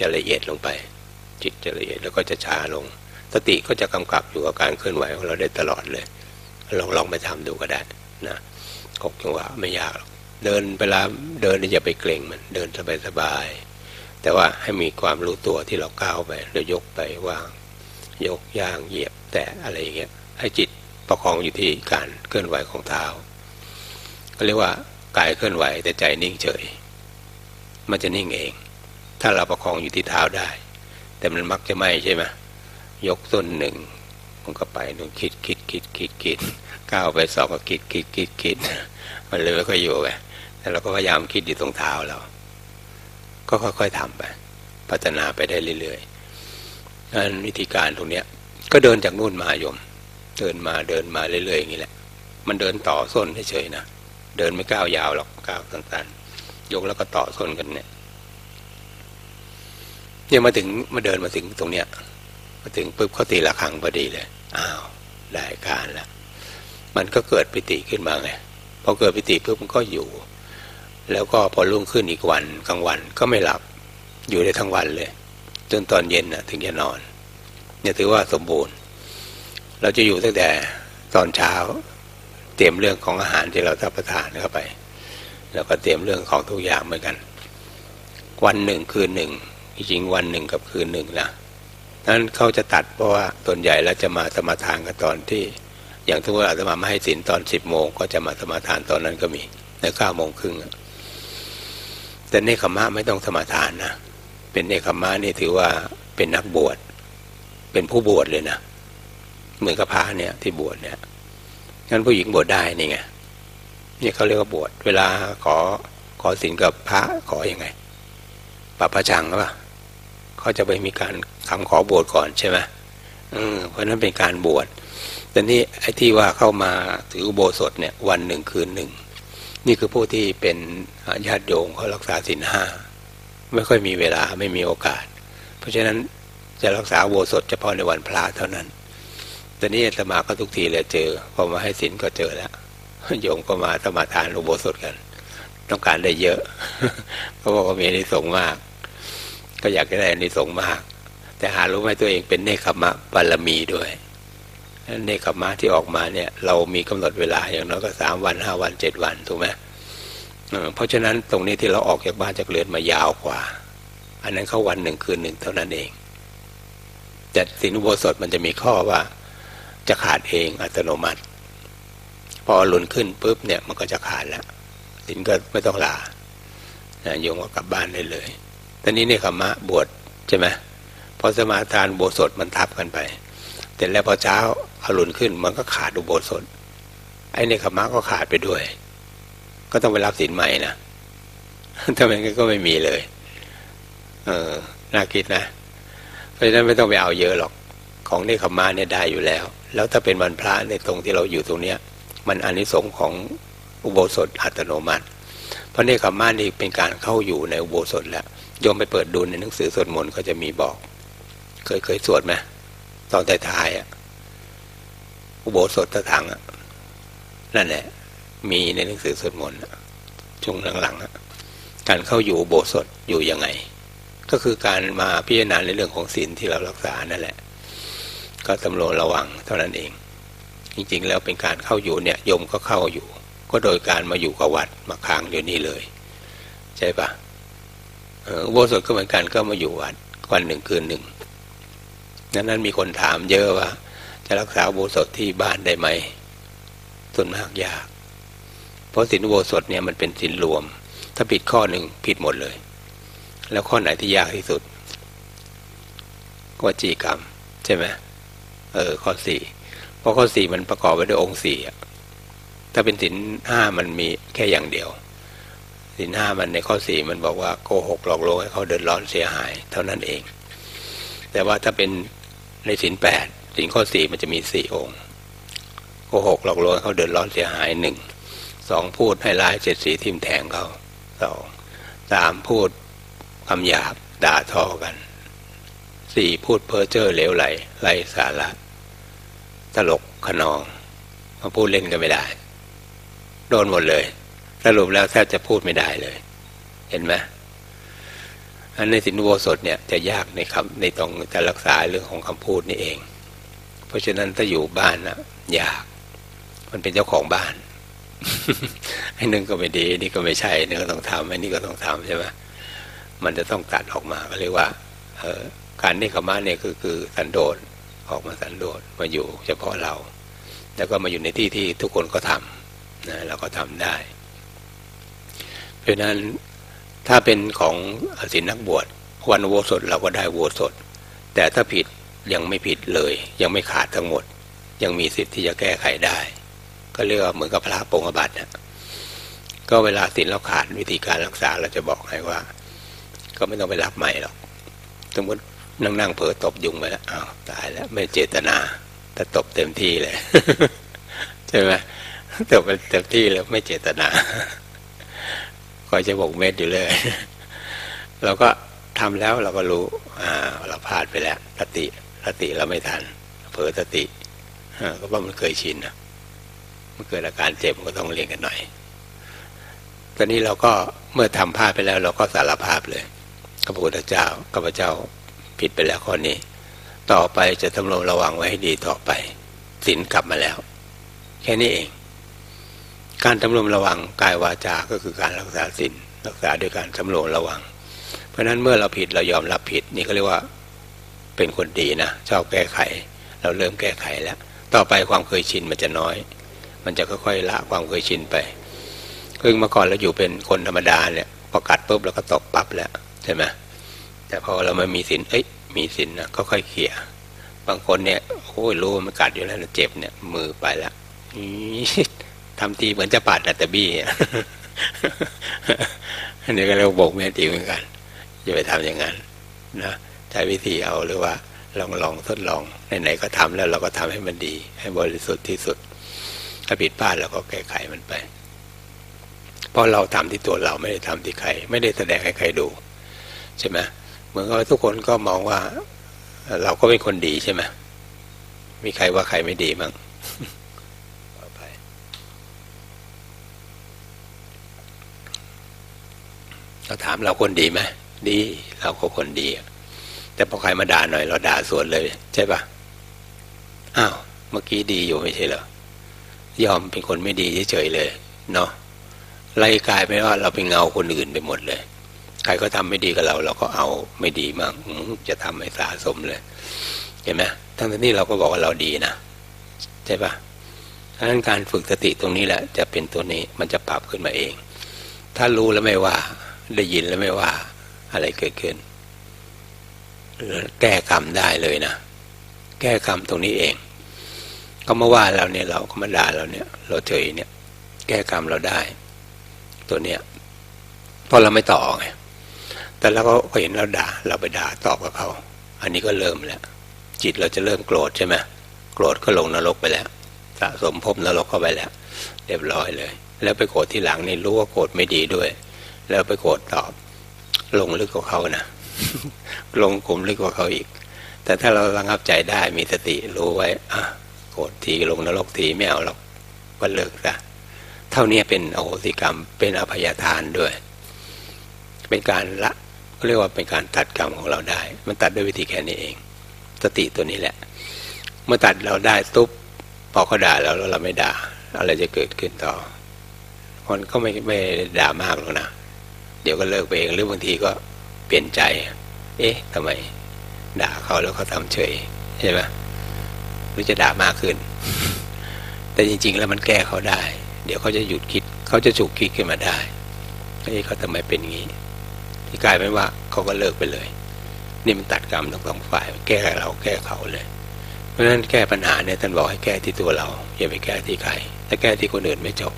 จะละเอียดลงไปจิตจะละเอียดแล้วก็จะช้าลงสติก็จะกำกับอยู่กับการเคลื่อนไหวของเราได้ตลอดเลยลองไปทำดูก็ได้นะ6จังหวะไม่ยากหรอกเดินเวลาเดินอย่าไปเกรงมันเดินสบายๆแต่ว่าให้มีความรู้ตัวที่เราก้าวไปเรายกไปวางยกย่างเหยียบแตะอะไรอย่างเงี้ยให้จิตประคองอยู่ที่การเคลื่อนไหวของเท้าก็เรียกว่ากายเคลื่อนไหวแต่ใจนิ่งเฉยมันจะนิ่งเองถ้าเราประคองอยู่ที่เท้าได้แต่มันมักจะไม่ใช่ไหมยกส้นหนึ่งมันก็ไปหนึ่งคิดก้าวไปสองก็คิดมันเลยไม่ค่อยอยู่ไปแต่เราก็พยายามคิดอยู่ตรงเท้าเราก็ค่อยๆทำไปพัฒนาไปได้เรื่อยๆนั่นวิธีการตรงเนี้ยก็เดินจากนู่นมาโยมเดินมาเรื่อยๆอย่างนี้แหละมันเดินต่อส้นเฉยๆนะเดินไม่ก้าวยาวหรอกก้าวสั้นๆยกแล้วก็ต่อส้นกันเนี่ยมาเดินมาถึงตรงเนี้ยมาถึงปุ๊บเขาตีระฆังพอดีเลยอ้าวได้การแล้วมันก็เกิดปิติขึ้นมาไงพอเกิดปิติปุ๊บมันก็อยู่แล้วก็พอรุ่งขึ้นอีกวันกลางวันก็ไม่หลับอยู่ได้ทั้งวันเลยจนตอนเย็นน่ะถึงจะนอนเนี่ยถือว่าสมบูรณ์เราจะอยู่ตั้งแต่ตอนเช้าเตรียมเรื่องของอาหารที่เรารับประทานเข้าไปแล้วก็เตรียมเรื่องของทุกอย่างเหมือนกันวันหนึ่งคืนหนึ่งจริงวันหนึ่งกับคืนหนึ่งนะนั้นเขาจะตัดเพราะว่าส่วนใหญ่แล้วจะมาสมาทานกันตอนที่ อย่างที่ว่าอาตมาให้ศีลตอน10 โมงก็จะมาสมาทานตอนนั้นก็มีใน9 โมงครึ่งแต่เนคขมะไม่ต้องสมาทานนะเป็นเนคขมะนี่ถือว่าเป็นนักบวชเป็นผู้บวชเลยนะเหมือนกับพระเนี่ยที่บวชเนี่ยงั้นผู้หญิงบวชได้นี่ไงนี่เขาเรียกว่าบวชเวลาขอศีลกับพระขอยังไงปะพระจังหรือเปล่าเขาจะไปมีการคำขอบวชก่อนใช่ไหมเพราะนั้นเป็นการบวชแต่นี่ไอ้ที่ว่าเข้ามาถืออุโบสถเนี่ยวันหนึ่งคืนหนึ่งนี่คือผู้ที่เป็นญาติโยมเขารักษาศีลห้าไม่ค่อยมีเวลาไม่มีโอกาสเพราะฉะนั้นจะรักษาอุโบสถเฉพาะในวันพระเท่านั้นแต่นี่อาตมาก็ทุกทีเลยเจอพอมาให้ศีลก็เจอแล้วโยมก็มาสมาทานอุโบสถกันต้องการได้เยอะเขาบอกว่ามีอานิสงส์มากก็อยากได้อานิสงส์มากแต่หารู้ไหมตัวเองเป็นเนคขมะบารมีด้วยเนคขมะที่ออกมาเนี่ยเรามีกำหนดเวลาอย่างน้อยก็3 วัน 5 วัน 7 วันถูกไหมเพราะฉะนั้นตรงนี้ที่เราออกจากบ้านจากเรือนมายาวกว่าอันนั้นเขาวัน 1 คืน 1เท่านั้นเองแต่ศีลอุโบสถมันจะมีข้อว่าจะขาดเองอัตโนมัติพอหลุนขึ้นปุ๊บเนี่ยมันก็จะขาดแล้วศีลก็ไม่ต้องลาโยมก็กลับบ้านได้เลยแต่นี้เนคขมะบวชใช่ไหมพอสมาทานอุโบสถมันทับกันไปแต่แล้วพอเช้าอรุณขึ้นมันก็ขาดอุโบสถไอ้เนคขมะก็ขาดไปด้วยก็ต้องไปรับศีลใหม่นะทำไมก็ไม่มีเลยน่าคิดนะเพราะฉะนั้นไม่ต้องไปเอาเยอะหรอกของเนคขมะเนี่ยได้อยู่แล้วแล้วถ้าเป็นวันพระในตรงที่เราอยู่ตรงเนี้ยมันอานิสงส์ของอุโบสถอัตโนมัติเพราะเนคขมะนี่เป็นการเข้าอยู่ในอุโบสถแล้วโยมไปเปิดดูในหนังสือสวดมนต์ก็จะมีบอกเคยสวดไหมตอนท้ายๆอุโบสถตะถังนั่นแหละมีในหนังสือสวดมนต์ช่วงหลังๆการเข้าอยู่อุโบสถอยู่ยังไงก็คือการมาพิจารณาในเรื่องของศีลที่เรารักษานั่นแหละก็สำรวจระวังเท่านั้นเองจริงๆแล้วเป็นการเข้าอยู่เนี่ยโยมก็เข้าอยู่ก็โดยการมาอยู่กับวัดมาค้างอยู่นี่เลยใช่ปะอุโบสถก็เหมือนกันก็มาอยู่วัดวัน 1 คืน 1นั้นมีคนถามเยอะว่าจะรักษาอุโบสถที่บ้านได้ไหมส่วนมากยากเพราะศีลอุโบสถเนี่ยมันเป็นศีลรวมถ้าผิดข้อหนึ่งผิดหมดเลยแล้วข้อไหนที่ยากที่สุดก็วจีกรรมใช่ไหมข้อ 4เพราะข้อ 4มันประกอบไปด้วยองค์4ถ้าเป็นศีล 5มันมีแค่อย่างเดียวศีล 5มันในข้อ 4มันบอกว่าโกหกหลอกลวงให้เขาเดือดร้อนเสียหายเท่านั้นเองแต่ว่าถ้าเป็นในศีล 8ศีลข้อ 4มันจะมี4 องค์โกหกหลอกลวงเขาเดือดร้อนเสียหาย1 2พูดให้ร้าย7 สีทิ่มแทงเขา2 3พูดคำหยาบด่าทอกัน4พูดเพ้อเจ้อเหลวไหลไร้สาระตลกขนองมาพูดเล่นกันไม่ได้โดนหมดเลยสรุปแล้วแทบจะพูดไม่ได้เลยเห็นไหมอันในศีลอุโบสถเนี่ยจะยากในคำในตรงการรักษาเรื่องของคำพูดนี่เองเพราะฉะนั้นถ้าอยู่บ้านนะยากมันเป็นเจ้าของบ้าน ไอ้นึงก็ไม่ดีนี่ก็ไม่ใช่นี่ก็ต้องทำไอ้นี่ก็ต้องทำใช่ไหมมันจะต้องตัดออกมาก็เรียกว่าการเนคขมะเนี่ยคือสันโดษออกมาสันโดษมาอยู่เฉพาะเราแล้วก็มาอยู่ในที่ที่ทุกคนก็ทำนะเราก็ทำได้เพราะฉะนั้นถ้าเป็นของศีลนักบวชวันอุโบสถเราก็ได้อุโบสถแต่ถ้าผิดยังไม่ผิดเลยยังไม่ขาดทั้งหมดยังมีสิทธิ์ที่จะแก้ไขได้ก็เรียกว่าเหมือนกับพระปรงอาบัตินะก็เวลาศีลเราขาดวิธีการรักษาเราจะบอกให้ว่าก็ไม่ต้องไปรับใหม่หรอกสมมตินั่งเผลอตบยุงไปแล้วอ้าวตายแล้วไม่เจตนาแต่ตบเต็มที่เลย ใช่ไหมตบเต็มที่แล้วไม่เจตนาคอยจะบอกเม็ดอยู่เลย เราก็ทำแล้วเราก็รู้เราพลาดไปแล้วสติเราไม่ทันเผลอสติก็เพราะมันเคยชินนะมันเกิดอาการเจ็บก็ต้องเรียนกันหน่อยตอนนี้เราก็เมื่อทำพลาดไปแล้วเราก็สารภาพเลยกับพระพุทธเจ้ากับพระเจ้าผิดไปแล้วข้อนี้ต่อไปจะทำระวังไว้ให้ดีต่อไปศีลกลับมาแล้วแค่นี้เองการสำรวมระวังกายวาจาก็คือการรักษาศีลรักษาด้วยการสำรวมระวังเพราะฉะนั้นเมื่อเราผิดเรายอมรับผิดนี่ก็เรียกว่าเป็นคนดีนะชอบแก้ไขเราเริ่มแก้ไขแล้ว ต่อไปความเคยชินมันจะน้อยมันจะค่อยๆละความเคยชินไปคือเมื่อก่อนเราอยู่เป็นคนธรรมดาเนี่ยพอกัดปุ๊บเราก็ตกปั๊บแล้วใช่ไหมแต่พอเรามามีศีลมีศีลนะก็ค่อยเขี่ยบางคนเนี่ยโอ้ยรู้มันกัดอยู่แล้วเจ็บเนี่ยมือไปแล้วทำทีเหมือนจะปาดแต่บี้อันนี้ก็เราบอกแม่ตีเหมือนกันอย่าไปทำอย่างนั้นนะใช้วิธีเอาหรือว่าลองทดลองไหนๆก็ทำแล้วเราก็ทำให้มันดีให้บริสุทธิ์ที่สุดถ้าผิดพลาดเราก็แก้ไขมันไปเพราะเราทำที่ตัวเราไม่ได้ทำที่ใครไม่ได้แสดงให้ใครดูใช่ไหมเหมือนกับทุกคนก็มองว่าเราก็เป็นคนดีใช่ไหมมีใครว่าใครไม่ดีมั้งเราถามเราคนดีไหมดีเราก็คนดีแต่พอใครมาด่าหน่อยเราด่าสวนเลยใช่ปะอ้าวเมื่อกี้ดีอยู่ไม่ใช่เหรอยอมเป็นคนไม่ดีเฉยๆเลยเนาะไล่กายไปว่าเราเป็นเงาคนอื่นไปหมดเลยใครก็ทำไม่ดีกับเราเราก็เอาไม่ดีมากจะทำให้สะสมเลยเห็นไหมทั้งนี้เราก็บอกว่าเราดีนะใช่ปะดังนั้นการฝึกสติตรงนี้แหละจะเป็นตัวนี้มันจะปรับขึ้นมาเองถ้ารู้แล้วไม่ว่าได้ยินแล้วไม่ว่าอะไรเกิดขึ้นแก้กรรมได้เลยนะแก้กรรมตรงนี้เองก็มาว่าเราเนี่ยเราก็มาด่าเราเนี่ยเราเฉยเนี่ยแก้กรรมเราได้ตัวเนี้ยเพราะเราไม่ต่อไงแต่เราก็เห็นเราด่าเราไปด่าตอบกับเขาอันนี้ก็เริ่มแล้วจิตเราจะเริ่มโกรธใช่ไหมโกรธก็ลงนรกไปแล้วสะสมภพนรกเข้าไปแล้วเรียบร้อยเลยแล้วไปโกรธที่หลังนี่รู้ว่าโกรธไม่ดีด้วยแล้วไปโกรธตอบลงลึกกว่าเขานะ ลงกลุ่มลึกกว่าเขาอีกแต่ถ้าเราระงับใจได้มีสติรู้ไว้อ่ะโกรธทีลงนรกทีไม่เอาหรอกก็เลิกซะเท่านี้เป็นอโหสิกรรมเป็นอภัยทานด้วยเป็นการละก็เรียกว่าเป็นการตัดกรรมของเราได้มันตัดด้วยวิธีแค่นี้เองสติตัวนี้แหละเมื่อตัดเราได้ตุ๊บพอเขาด่าเราแล้วเราไม่ด่าอะไรจะเกิดขึ้นต่อคนก็ไม่ด่ามากหรอกนะเดี๋ยวก็เลิกไปเองหรือบางทีก็เปลี่ยนใจเอ๊ะทำไมด่าเขาแล้วเขาทำเฉยใช่ไหมหรือจะด่ามากขึ้นแต่จริงๆแล้วมันแก้เขาได้เดี๋ยวเขาจะหยุดคิดเขาจะฉุกคิดขึ้นมาได้เอ๊ะเขาทำไมเป็นงี้ที่กลายเป็นว่าเขาก็เลิกไปเลยนี่มันตัดกรรมทั้งสองฝ่ายแก้เราแก้เขาเลยเพราะฉะนั้นแก้ปัญหาเนี่ยท่านบอกให้แก้ที่ตัวเราอย่าไปแก้ที่ใครถ้าแก้ที่คนอื่นไม่จบ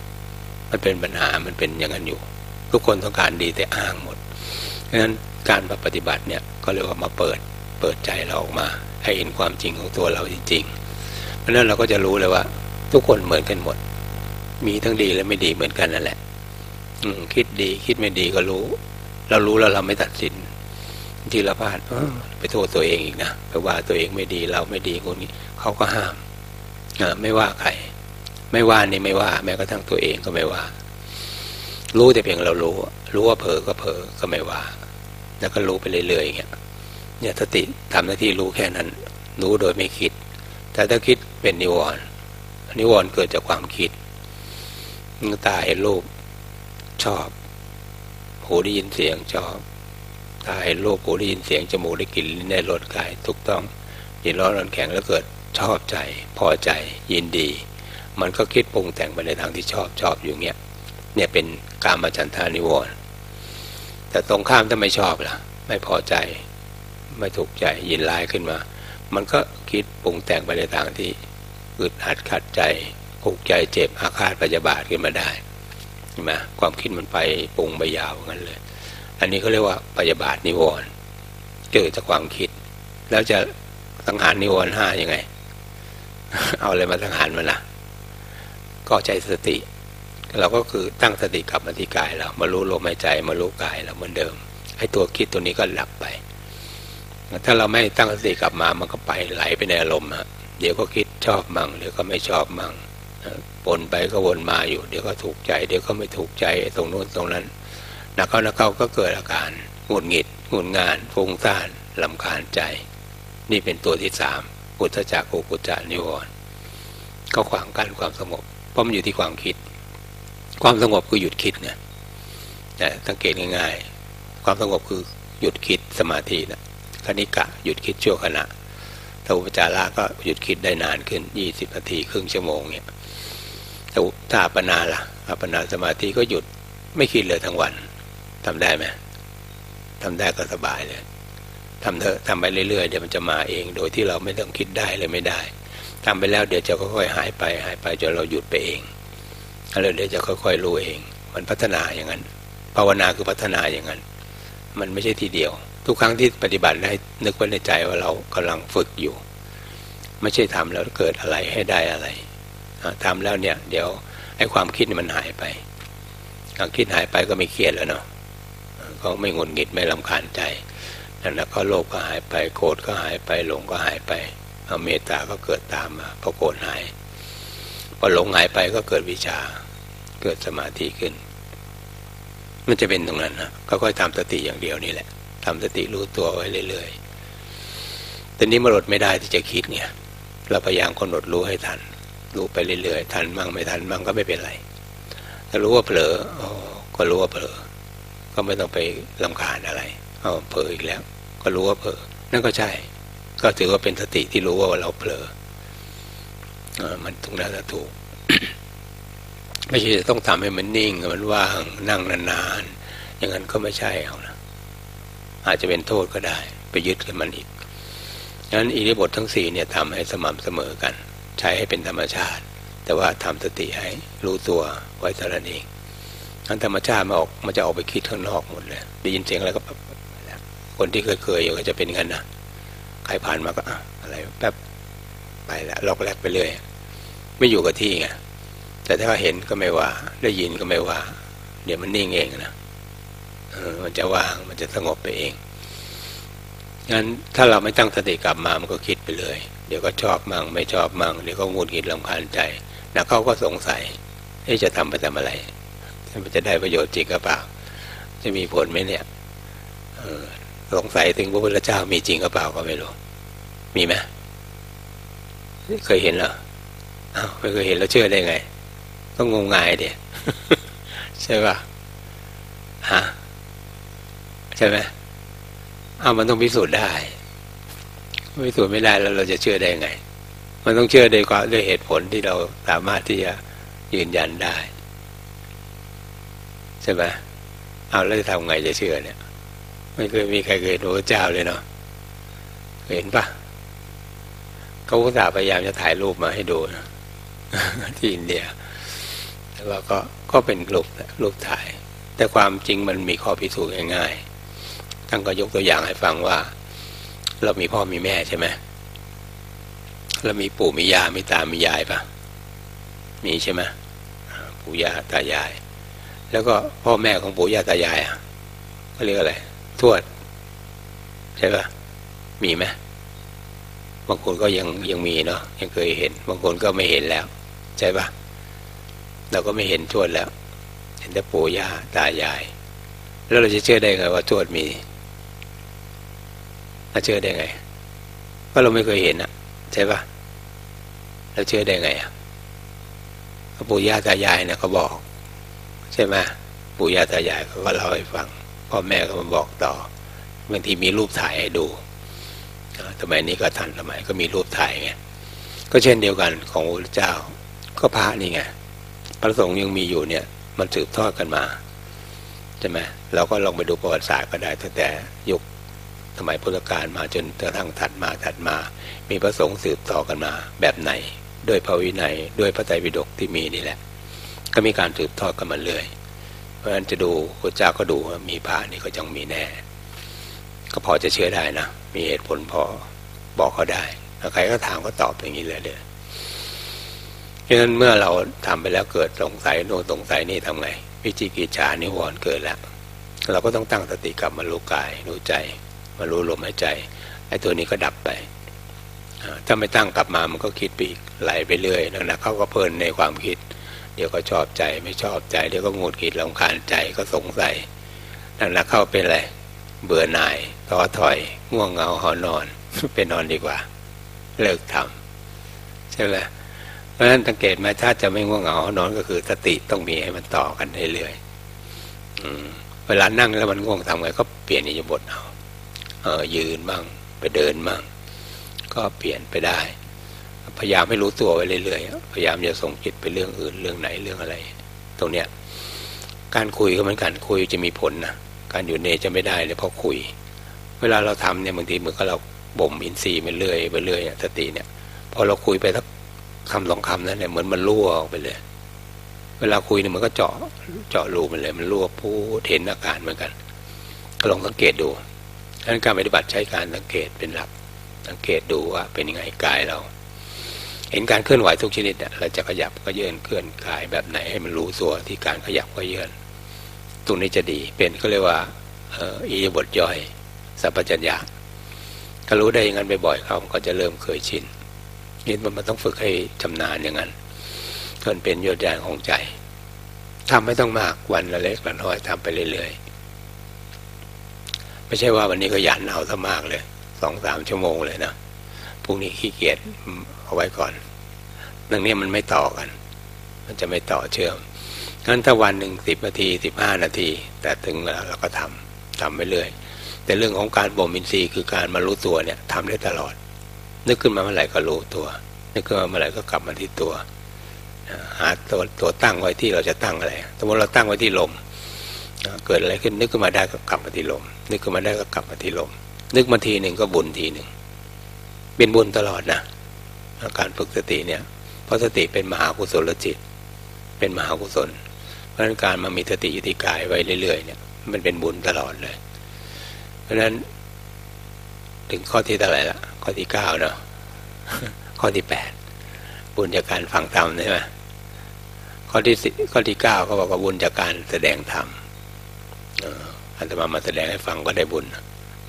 มันเป็นปัญหามันเป็นอย่างนั้นอยู่ทุกคนต้องการดีแต่อ้างหมดเพราะฉะนั้นการปฏิบัติเนี่ยก็เรียกว่ามาเปิดใจเราออกมาให้เห็นความจริงของตัวเราจริงๆเพราะฉะนั้นเราก็จะรู้เลยว่าทุกคนเหมือนกันหมดมีทั้งดีและไม่ดีเหมือนกันนั่นแหละคิดดีคิดไม่ดีก็รู้เรารู้แล้วเราไม่ตัดสินที่เราพลาดไปโทษตัวเองอีกนะไปว่าตัวเองไม่ดีเราไม่ดีคนนี้เขาก็ห้ามไม่ว่าใครไม่ว่านี่ไม่ว่าแม้กระทั่งตัวเองก็ไม่ว่ารู้แต่เพียงเรารู้ว่าเผลอก็เผลอก็ไม่ว่าแล้วก็รู้ไปเรื่อยๆอย่างเงี้ยเนี่ยสติทำหน้าที่รู้แค่นั้นรู้โดยไม่คิดแต่ถ้าคิดเป็นนิวรณ์นิวรณ์เกิดจากความคิดตาเห็นรูปชอบหูได้ยินเสียงชอบตาเห็นรูปหูได้ยินเสียงจมูกได้กลิ่นลิ้นได้รสกายถูกต้องยินร้อนร้อนแข็งแล้วเกิดชอบใจพอใจยินดีมันก็คิดปรุงแต่งไปในทางที่ชอบอยู่เงี้ยเนี่ยเป็นกามฉันทานิวรณ์แต่ตรงข้ามถ้าไม่ชอบล่ะไม่พอใจไม่ถูกใจยินร้ายขึ้นมามันก็คิดปรุงแต่งไปในทางที่อึดอัดขัดใจผูกใจเจ็บอาฆาตพยาบาทขึ้นมาได้ใช่ไหมความคิดมันไปปรุงไปยาวงั้นเลยอันนี้เขาเรียกว่าพยาบาทนิวรณ์เกิดจากความคิดแล้วจะสังหารนิวรณ์ห้ายังไง เอาอะไรมาสังหารมันล่ะก็ใจสติเราก็คือตั้งสติกลับมาที่กายเรามารู้ลมหายใจมารู้กายเราเหมือนเดิมให้ตัวคิดตัวนี้ก็หลับไปถ้าเราไม่ตั้งสติกลับมามันก็ไปไหลไปในอารมณ์ฮะเดี๋ยวก็คิดชอบมั่งเดี๋ยวก็ไม่ชอบมั่งวนไปก็วนมาอยู่เดี๋ยวก็ถูกใจเดี๋ยวก็ไม่ถูกใจตรงโน้นตรงนั้นนักเข้าก็เกิดอาการหงุดหงิดหงุดหงิดฟุ้งซ่านรำคาญใจนี่เป็นตัวที่สามอุทธัจจะโกกุจจะนิวรณ์ก็ขวางกั้นความสงบเพราะมันอยู่ที่ความคิดความสงบคือหยุดคิดนะสังเกตง่ายๆความสงบคือหยุดคิดสมาธินะคณิกะหยุดคิดชั่วขณะส ถ้าอุปจาระก็หยุดคิดได้นานขึ้น20นาทีครึ่งชั่วโมงเนี่ยถ้าอัปปนาล่ะอัปปนาสมาธิก็หยุดไม่คิดเลยทั้งวันทำได้ไหมทำได้ก็สบายเลยทำเถอะทำไปเรื่อยๆเดี๋ยวมันจะมาเองโดยที่เราไม่ต้องคิดได้เลยไม่ได้ทำไปแล้วเดี๋ยวจะค่อยๆหายไปจนเราหยุดไปเองแล้วเดี๋ยวจะค่อยๆรู้เองมันพัฒนาอย่างนั้นภาวนาคือพัฒนาอย่างนั้นมันไม่ใช่ทีเดียวทุกครั้งที่ปฏิบัติได้นึกไว้ในใจว่าเรากำลังฝึกอยู่ไม่ใช่ทำแล้วเกิดอะไรให้ได้อะไรทำแล้วเนี่ยเดี๋ยวไอ้ความคิดมันหายไปความคิดหายไปก็ไม่เครียดแล้วเนาะก็ไม่หงุดหงิดไม่รำคาญใจนั่นแหละก็โลภก็หายไปโกรธก็หายไปหลงก็หายไปเมตตาก็เกิดตามมาพอโกรธหายพอหลงหายไปก็เกิดวิชาเกิดสมาธิขึ้นมันจะเป็นตรงนั้นนะก็ค่อยทำสติอย่างเดียวนี่แหละทำสติรู้ตัวไว้เรื่อยๆแต่นี้มันอดไม่ได้ที่จะคิดเนี่ยเราพยายามกำหนดรู้ให้ทันรู้ไปเรื่อยๆทันมั่งไม่ทันมั่งก็ไม่เป็นไรถ้ารู้ว่าเผลอก็รู้ว่าเผลอก็ไม่ต้องไปรำคาญอะไรเผลออีกแล้วก็รู้ว่าเผลอนั่นก็ใช่ก็ถือว่าเป็นสติที่รู้ว่าเราเผลอมันตรงนั้นจะถูก ไม่ใช่จะต้องทำให้มันนิ่งมันว่างนั่งนานๆอย่างนั้นก็ไม่ใช่เอานะอาจจะเป็นโทษก็ได้ไปยึดกับมันอีกฉะนั้นอิริยาบถทั้ง4เนี่ยทำให้สม่ำเสมอกันใช้ให้เป็นธรรมชาติแต่ว่าทำสติให้รู้ตัวไว้เท่านั้นเองทั้งธรรมชาติมันจะออกไปคิดข้างนอกหมดเลยได้ยินเสียงอะไรก็คนที่เคยอยู่ก็จะเป็นงั้นนะใครผ่านมาก็อะไรแป๊บไปละล็อกแรกไปเลยไม่อยู่กับที่ไงแต่ถ้าเห็นก็ไม่ว่าได้ยินก็ไม่ว่าเดี๋ยวมันนิ่งเองนะมันจะว่างมันจะสงบไปเองงั้นถ้าเราไม่ตั้งสติกลับมามันก็คิดไปเลยเดี๋ยวก็ชอบมั่งไม่ชอบมั่งเดี๋ยวก็หงุดหงิดรำคาญใจนะเขาก็สงสัยจะทำไปทำอะไรมันจะได้ประโยชน์จริงหรือเปล่าจะมีผลไหมเนี่ยสงสัยถึงพระพุทธเจ้ามีจริงหรือเปล่าก็ไม่รู้มีไหมเคยเห็นเหรอไม่เคยเห็นแล้วเชื่อได้ไงก็งมงายเดี๋ยว ใช่ป่ะฮะใช่ไหมมันต้องพิสูจน์ได้พิสูจน์ไม่ได้แล้วเราจะเชื่อได้ไงมันต้องเชื่อด้วยเหตุผลที่เราสามารถที่จะยืนยันได้ใช่ไหมแล้วจะทำไงจะเชื่อเนี่ยไม่เคยมีใครเคยรู้เจ้าเลยเนาะเห็นปะเขาอุตส่าห์พยายามจะถ่ายรูปมาให้ดูนะที่อินเดียแต่ว่าก็เป็นรูปถ่ายแต่ความจริงมันมีข้อพิสูจน์ง่ายๆท่านก็ยกตัวอย่างให้ฟังว่าเรามีพ่อมีแม่ใช่ไหมเรามีปู่มีย่ามีตามียายปะมีใช่ไหมปู่ย่าตายายแล้วก็พ่อแม่ของปู่ย่าตายายเขาเรียกอะไรทวดใช่ปะมีไหมบางคนก็ยังมีเนาะยังเคยเห็นบางคนก็ไม่เห็นแล้วใช่ปะเราก็ไม่เห็นทวดแล้วเห็นแต่ปู่ย่าตายายแล้วเราจะเชื่อได้ไงว่าทวดมีเราเชื่อได้ไงก็เราไม่เคยเห็นอ่ะใช่ปะเราเชื่อได้ไงปู่ย่าตายายเนี่ยเขาบอกใช่ไหมปู่ย่าตายายเขาก็เล่าให้ฟังพ่อแม่ก็มาบอกต่อบางทีมีรูปถ่ายให้ดูสมัยนี้ก็ทันสมัยก็มีรูปถ่ายไงก็เช่นเดียวกันของพระเจ้าก็พระนี่ไงพระสงฆ์ยังมีอยู่เนี่ยมันสืบทอดกันมาใช่ไหมเราก็ลองไปดูประวัติศาสตร์ก็ได้ตั้งแต่ยุคสมัยพุทธกาลมาจนกระทั่งถัดมามีพระสงฆ์สืบต่อกันมาแบบไหนด้วยพระวินัยด้วยพระไตรปิฎกที่มีนี่แหละก็มีการสืบทอดกันมาเรื่อยเพราะฉะนั้นจะดูพระเจ้าก็ดูว่ามีพระนี่ก็ยังมีแน่ก็พอจะเชื่อได้นะมีเหตุผลพอบอกเขาได้ใครก็ถามก็ตอบอย่างนี้เลยเด้อเพราะฉะนั้นเมื่อเราทำไปแล้วเกิดสงสัยโน่นสงสัยนี่ทำไงวิจิกิจฉานิวรณ์เกิดแล้วเราก็ต้องตั้งสติกลับมารู้กายรู้ใจมารู้ลมหายใจไอ้ตัวนี้ก็ดับไปถ้าไม่ตั้งกลับมามันก็คิดไปอีกไหลไปเรื่อยนั่นนะเขาก็เพลินในความคิดเดี๋ยวก็ชอบใจไม่ชอบใจเดี๋ยวก็หงุดหงิดรำคาญใจก็สงสัยนั่นนะเข้าเป็นอะไรเบื่อหน่ายท้อถอยง่วงเหงาหอนอนไปนอนดีกว่าเลิกทำใช่ไหมเพราะฉะนั้นสังเกตไหมถ้าจะไม่ง่วงเหงาหอนอนก็คือสติต้องมีให้มันต่อกันเรื่อยๆเวลานั่งแล้วมันง่วงทำไงก็เปลี่ยนอิริยาบถเอายืนบ้างไปเดินบ้าง ก็เปลี่ยนไปได้พยายามให้รู้ตัวไว้เรื่อยๆพยายามอย่าส่งจิตไปเรื่องอื่นเรื่องไหนเรื่องอะไรตรงเนี้ยการคุยก็เหมือนกันคุยจะมีผลนะการอยู่เนจะไม่ได้เลยเพราะคุยเวลาเราทำเนี่ยบางทีเหมือนกับเราบ่มอินทรีย์ไปเรื่อยสติเนี่ยพอเราคุยไปสักคำสองคำนั้นเนี่ยเหมือนมันรั่วออกไปเลยเวลาคุยเนี่ยมันก็เจาะรูมันเลยมันรั่วผู้เห็นอาการเหมือนกันก็ลองสังเกตดูดังนั้นการปฏิบัติใช้การสังเกตเป็นหลักสังเกตดูว่าเป็นยังไงกายเราเห็นการเคลื่อนไหวทุกชนิดเนี่ยเราจะขยับก็เยื่นเคลื่อนกายแบบไหนให้มันรู้ตัวที่การขยับก็เยื่นตรงนี้จะดีเป็นก็เรียกว่าอิริยาบถย่อยสัมปชัญญะถ้ารู้ได้อย่างนั้นบ่อยๆเขาก็จะเริ่มเคยชินนี่มันต้องฝึกให้ชำนาญอย่างนั้นจนเป็นยอดยานของใจทำไม่ต้องมากวันละเล็กละน้อยทำไปเรื่อยๆไม่ใช่ว่าวันนี้ก็ยันเอาซะมากเลย 2-3 ชั่วโมงเลยนะพรุ่งนี้ขี้เกียจเอาไว้ก่อนดังนี้มันไม่ต่อกันมันจะไม่ต่อเชื่อมงั้นถ้าวันหนึ่ง10 นาที 15 นาทีแต่ถึงเวลาเราก็ทำไปเรื่อยแต่เรื่องของการบ่มอินทรีย์คือการมารู้ตัวเนี่ยทำได้ตลอดนึกขึ้นมาเมื่อไหร่ก็รู้ตัวนึกขึ้นมาเมื่อไหร่ก็กลับมาที่ตัวหาตัวตั้งไว้ที่เราจะตั้งอะไรสมมติเราตั้งไว้ที่ลมเกิดอะไรขึ้นนึกขึ้นมาได้ก็กลับมาที่ลมนึกขึ้นมาได้ก็กลับมาที่ลมนึกมาทีหนึ่งก็บุญทีหนึ่งเป็นบุญตลอดนะการฝึกสติเนี่ยเพราะสติเป็นมหากุศลจิตเป็นมหากุศลเพราะฉะนั้นการมามีสติอยู่ที่กายไว้เรื่อยๆเนี่ยมันเป็นบุญตลอดเลยเพราะฉะนั้นถึงข้อที่เท่าไหร่ละข้อที่9เนาะข้อที่8บุญจากการฟังธรรมใช่ไหมข้อที่10ข้อที่9ก็บอกว่าบุญจากการแสดงธรรมอาตมามาแสดงให้ฟังก็ได้บุญ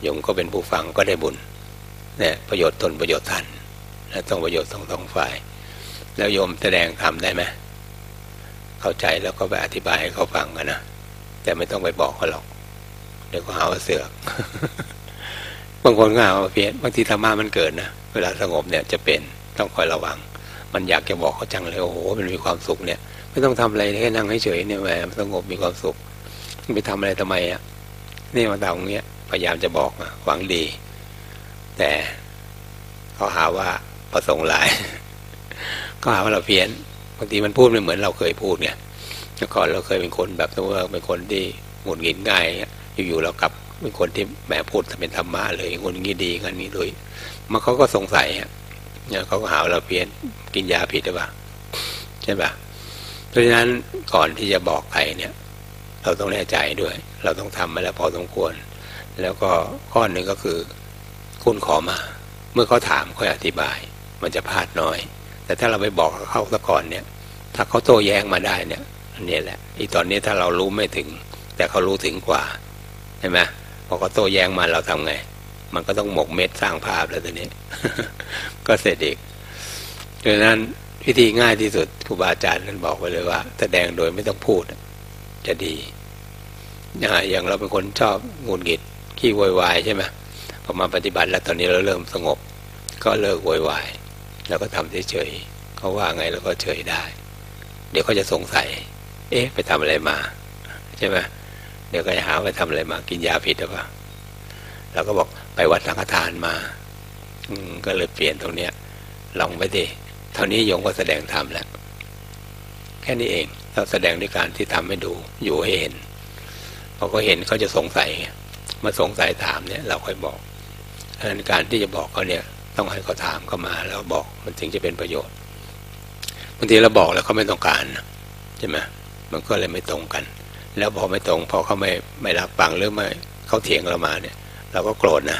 โยมก็เป็นผู้ฟังก็ได้บุญเนี่ยประโยชน์ตนประโยชน์ท่านนะต้องประโยชน์ทั้งฝ่ายแล้วโยมแสดงธรรมได้ไหมเข้าใจแล้วก็ไปอธิบายให้เขาฟังกันนะแต่ไม่ต้องไปบอกเขาหรอกเดี๋ยวเขาหาว่าเสือก บางคนก็หาว่าเพี้ยนบางทีธรรมะมันเกิดนะเวลาสงบเนี่ยจะเป็นต้องคอยระวังมันอยากจะบอกเขาจังเลยโอ้โหมันมีความสุขเนี่ยไม่ต้องทำอะไรแค่นั่งเฉยๆเนี่ยแหมสงบมีความสุขไปทำอะไรทำไมอ่ะนี่มาเดาอย่างเงี้ยพยายามจะบอกหวังดีแต่เขาหาว่าประสงค์ร้าย ก็หาว่าเราเพี้ยนบางทีมันพูดไม่เหมือนเราเคยพูดไงเมื่อก่อนเราเคยเป็นคนแบบตัวเราเป็นคนที่หงุดหงิดง่ายอยู่ๆเรากลับเป็นคนที่แหมพูดเป็นธรรมะเลยคนงี้ดีกันนี้เลยมาเขาก็สงสัยเขาก็หาเราเพี้ยนกินยาผิดหรือเปล่าใช่ป่ะเพราะฉะนั้นก่อนที่จะบอกใครเนี่ยเราต้องแน่ใจด้วยเราต้องทำมาแล้วพอสมควรแล้วก็ข้อหนึ่งก็คือคุณขอมาเมื่อเขาถามค่อยอธิบายมันจะพลาดน้อยแต่ถ้าเราไปบอกเขาซะก่อนเนี่ยถ้าเขาโต้แย้งมาได้เนี่ยนี่แหละอีตอนนี้ถ้าเรารู้ไม่ถึงแต่เขารู้ถึงกว่าใช่ไหมพอเขาโต้แย้งมาเราทำไงมันก็ต้องหมกเม็ดสร้างภาพแล้วตัวนี้ ก็เสร็จอีกดังนั้นวิธีง่ายที่สุดครูบาอาจารย์ท่านบอกไว้เลยว่าแสดงโดยไม่ต้องพูดจะดีอย่างเราเป็นคนชอบหงุดหงิดขี้วอยวายใช่ไหมพอมาปฏิบัติแล้วตอนนี้เราเริ่มสงบก็เลิกวอยวายแล้วก็ทำเฉยๆเขาว่าไงเราก็เฉยได้เดี๋ยวเขาจะสงสัยเอ๊ะไปทำอะไรมาใช่ไหมเดี๋ยวก็จะหาไปทำอะไรมากินยาผิดหรือเปล่าเราก็บอกไปวัดสังฆทานมาก็เลยเปลี่ยนตรงเนี้ยลองไปดิเท่านี้โยมก็แสดงธรรมแล้วแค่นี้เองเราแสดงด้วยการที่ทำให้ดูอยู่ให้เห็นพอก็เห็นเขาจะสงสัยมาสงสัยถามเนี่ยเราค่อยบอกดังนั้นการที่จะบอกเขาเนี่ยต้องให้เขาถามเข้ามาแล้วบอกมันถึงจะเป็นประโยชน์บางทีเราบอกแล้วเขาไม่ต้องการใช่ไหมมันก็เลยไม่ตรงกันแล้วพอไม่ตรงพอเขาไม่รับฟังหรือไม่เขาเถียงเรามาเนี่ยเราก็โกรธนะ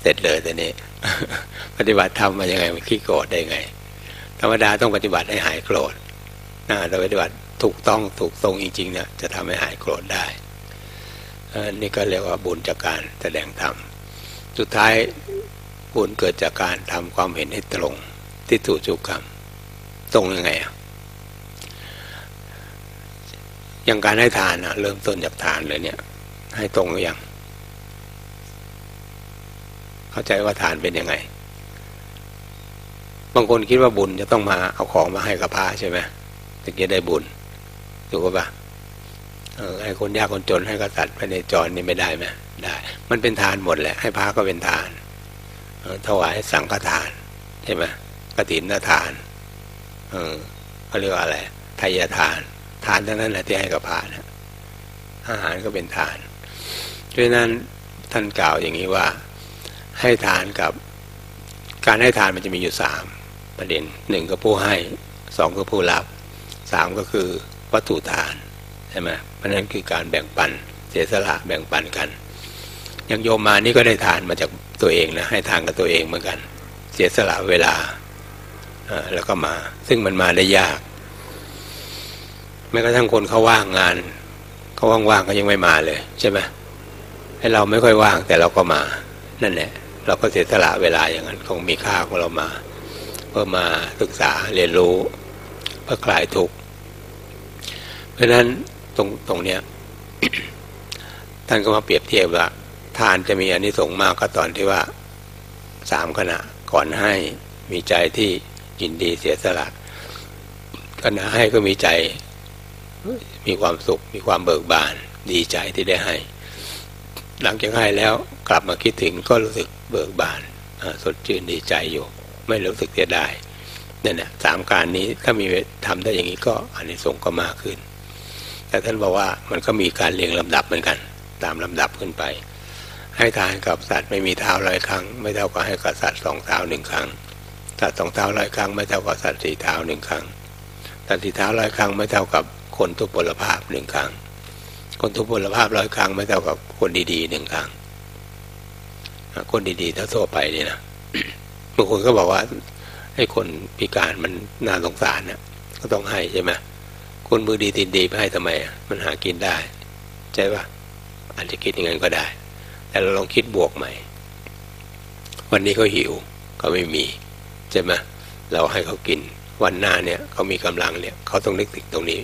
เสร็จเลยแต่นี้ ปฏิบัติธรรมมายังไงมันขี้โกรธได้ไงธรรมดาต้องปฏิบัติให้หายโกรธเราปฏิบัติถูกต้องถูกตรงจริงๆเนี่ยจะทำให้หายโกรธได้นี่ก็เรียกว่าบุญจากการแสดงธรรมสุดท้ายบุญเกิดจากการทำความเห็นให้ตรงที่ถูกจุกรรมตรงยังไงอย่างการให้ทานเริ่มต้นจากทานเลยเนี่ยให้ตรงหรือยังเข้าใจว่าทานเป็นยังไงบางคนคิดว่าบุญจะต้องมาเอาของมาให้กับพระใช่ไหมถึงจะได้บุญถูกป่ะให้คนยากคนจนให้กษัตริย์พระเนจรนี่ไม่ได้ไหมได้มันเป็นทานหมดแหละให้พระก็เป็นทาน ถวายสังฆทานใช่ไหมกฐินทานเขาเรียกว่าอะไรไทยทานทานทั้งนั้นแหละที่ให้กับพระนะอาหารก็เป็นทานด้วยนั้นท่านกล่าวอย่างนี้ว่าให้ทานกับการให้ทานมันจะมีอยู่3ประเด็น1ก็ผู้ให้2ก็ผู้รับ3ก็คือวัตถุทานใช่ไหมเพราะนั้นคือการแบ่งปันเสียสละแบ่งปันกันอย่างโยมมานี่ก็ได้ทานมาจากตัวเองนะให้ทานกับตัวเองเหมือนกันเสียสละเวลาแล้วก็มาซึ่งมันมาได้ยากแม้กระทั่งคนเขาว่างงานเขาว่างๆก็ยังไม่มาเลยใช่ไหมให้เราไม่ค่อยว่างแต่เราก็มานั่นแหละเราก็เสียสละเวลาอย่างนั้นคงมีค่าของเรามาเพื่อมาศึกษาเรียนรู้เพื่อคลายทุกข์เพราะนั้นตรงเนี้ย ท่านก็มาเปรียบเทียบว่าทานจะมีอานิสงส์มากก็ตอนที่ว่า3ขณะก่อนให้มีใจที่ยินดีเสียสละขณะให้ก็มีใจมีความสุขมีความเบิกบานดีใจที่ได้ให้หลังจากให้แล้วกลับมาคิดถึงก็รู้สึกเบิกบานสดชื่นดีใจอยู่ไม่รู้สึกเสียดายนั่นแหละสามการนี้ถ้ามีทำได้อย่างนี้ก็อานิสงส์ก็มากขึ้นแต่ท่านบอกว่ามันก็มีการเรียงลำดับเหมือนกันตามลำดับขึ้นไปให้ทานกับสัตว์ไม่มีเท้าร้อยครั้งไม่เท่ากับให้กับสัตว์2เท้า1ครั้งสัตว์2เท้าร้อยครั้งไม่เท่ากับสัตว์4เท้า1ครั้งสัตว์4เท้าร้อยครั้งไม่เท่ากับคนทุพพลภาพ1ครั้งคนทุพพลภาพร้อยครั้งไม่เท่ากับคนดีๆ1ครั้งคนดีๆทั่วไปนี่นะบางคนก็บอกว่าให้คนพิการมันน่าสงสารน่ะก็ต้องให้ใช่ไหมคนมือดีตีนดีไปให้ทำไมมันหากินได้ใช่ป่ะอาจจะคิดอย่างนั้นก็ได้แต่เราลองคิดบวกใหม่วันนี้เขาหิวเขาไม่มีใช่ไหมเราให้เขากินวันหน้าเนี่ยเขามีกำลังเนี่ยเขาต้องนึกถึงตรงนี้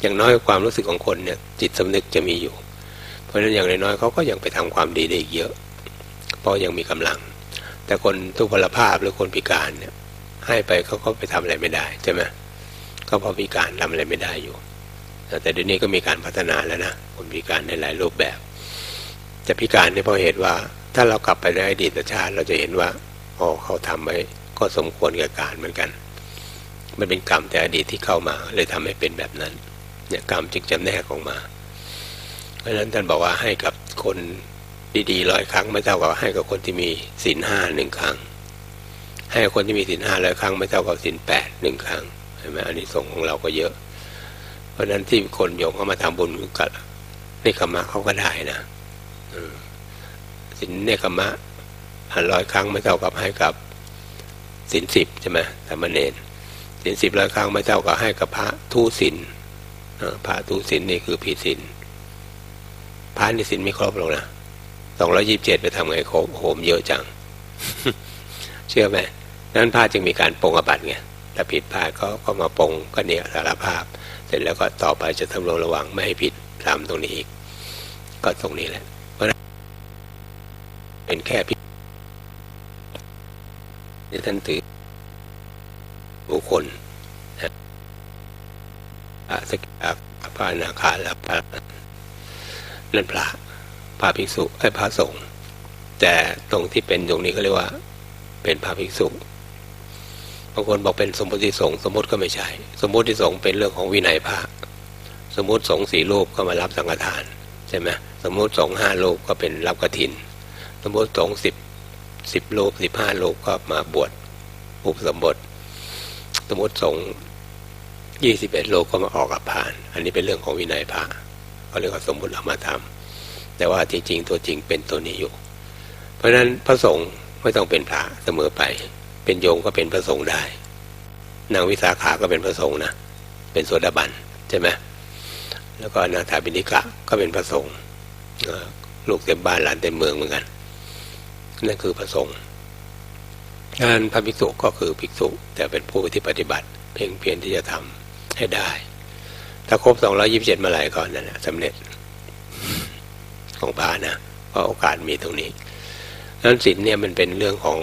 อย่างน้อยความรู้สึกของคนเนี่ยจิตสำนึกจะมีอยู่เพราะฉะนั้นอย่างน้อยๆเขาก็ยังไปทำความดีได้อีกเยอะเพราะยังมีกำลังแต่คนทุพพลภาพหรือคนพิการเนี่ยให้ไปเขาก็ไปทำอะไรไม่ได้ใช่ไหมเขาพอพิการทำอะไรไม่ได้อยู่แต่เดี๋ยวนี้ก็มีการพัฒนาแล้วนะคนพิการในหลายรูปแบบจะพิการเนี่ยเพราะเหตุว่าถ้าเรากลับไปในอดีตชาติเราจะเห็นว่าอ๋อเขาทำไว้ก็สมควรกับการเหมือนกันมันเป็นกรรมแต่อดีตที่เข้ามาเลยทำให้เป็นแบบนั้นเนี่ยกรรมจึงจำแนกออกมาเพราะฉะนั้นท่านบอกว่าให้กับคนดีๆร้อยครั้งไม่เท่ากับให้กับคนที่มีศีลห้าหนึ่งครั้งให้คนที่มีศีลห้าร้อยครั้งไม่เท่ากับศีลแปดหนึ่งครั้งใช่ไหมอานิสงส์ของเราก็เยอะเพราะฉะนั้นที่คนโยมเข้ามาทำบุญกันนี่กรรมะเขาก็ได้นะศีลเนกขมะร้อยครั้งไม่เท่ากับให้กับศีลสิบใช่ไหมสามเณรศีลสิบร้อยครั้งไม่เท่ากับให้กับพระทุศีลพระทุศีลนี่คือผิดศีลพระนี่ศีลไม่ครบหรอกนะ227ไปทำไงครบโหมเยอะจัง เชื่อไหมนั้นพระจึงมีการปรงอาบัติไงถ้าผิดพลาดก็มาปรงก็เนี่ยสารภาพเสร็จแล้วก็ต่อไปจะทำระวังไม่ให้ผิดตามตรงนี้อีกก็ตรงนี้แหละเป็นแค่พิที่ท่านถือบุคคลสกิทาพระอนาคาและพระนั่นพระภิกษุไอ้พระสงฆ์แต่ตรงที่เป็นตรงนี้เขาเรียกว่าเป็นพระภิกษุบางคนบอกเป็นสมมติสงฆ์สมมติก็ไม่ใช่สมมติสงฆ์เป็นเรื่องของวินัยพระสมมติสงฆ์4รูปก็มารับสังฆทานใช่ไหมสมมติสงฆ์5รูปก็เป็นรับกฐินสมมติสงฆ์สิบโลก15โลกก็มาบวชอุปสมบทสมมติสงฆ์21โลกก็มาออกอัปพานอันนี้เป็นเรื่องของวินัยพระเขาเรียกว่าสมมติเอามาทำแต่ว่าจริงๆตัวจริงเป็นตัวนี้อยู่เพราะฉะนั้นพระสงฆ์ไม่ต้องเป็นพระเสมอไปเป็นโยมก็เป็นพระสงฆ์ได้นางวิสาขาก็เป็นพระสงฆ์นะเป็นโสดาบันใช่ไหมแล้วก็อนาถาบิณฑิกะก็เป็นพระสงฆ์ลูกเต็มบ้านหลานเต็มเมืองเหมือนกันนั่นคือพระสงฆ์การพระภิกษุก็คือภิกษุแต่เป็นผู้ที่ปฏิบัติเพียงเพียรที่จะทำให้ได้ถ้าครบ227มาหลายก่อนนั่นแหละสำเร็จของพระนะเพราะโอกาสมีตรงนี้นั้นศีลเนี่ยมันเป็นเรื่องของ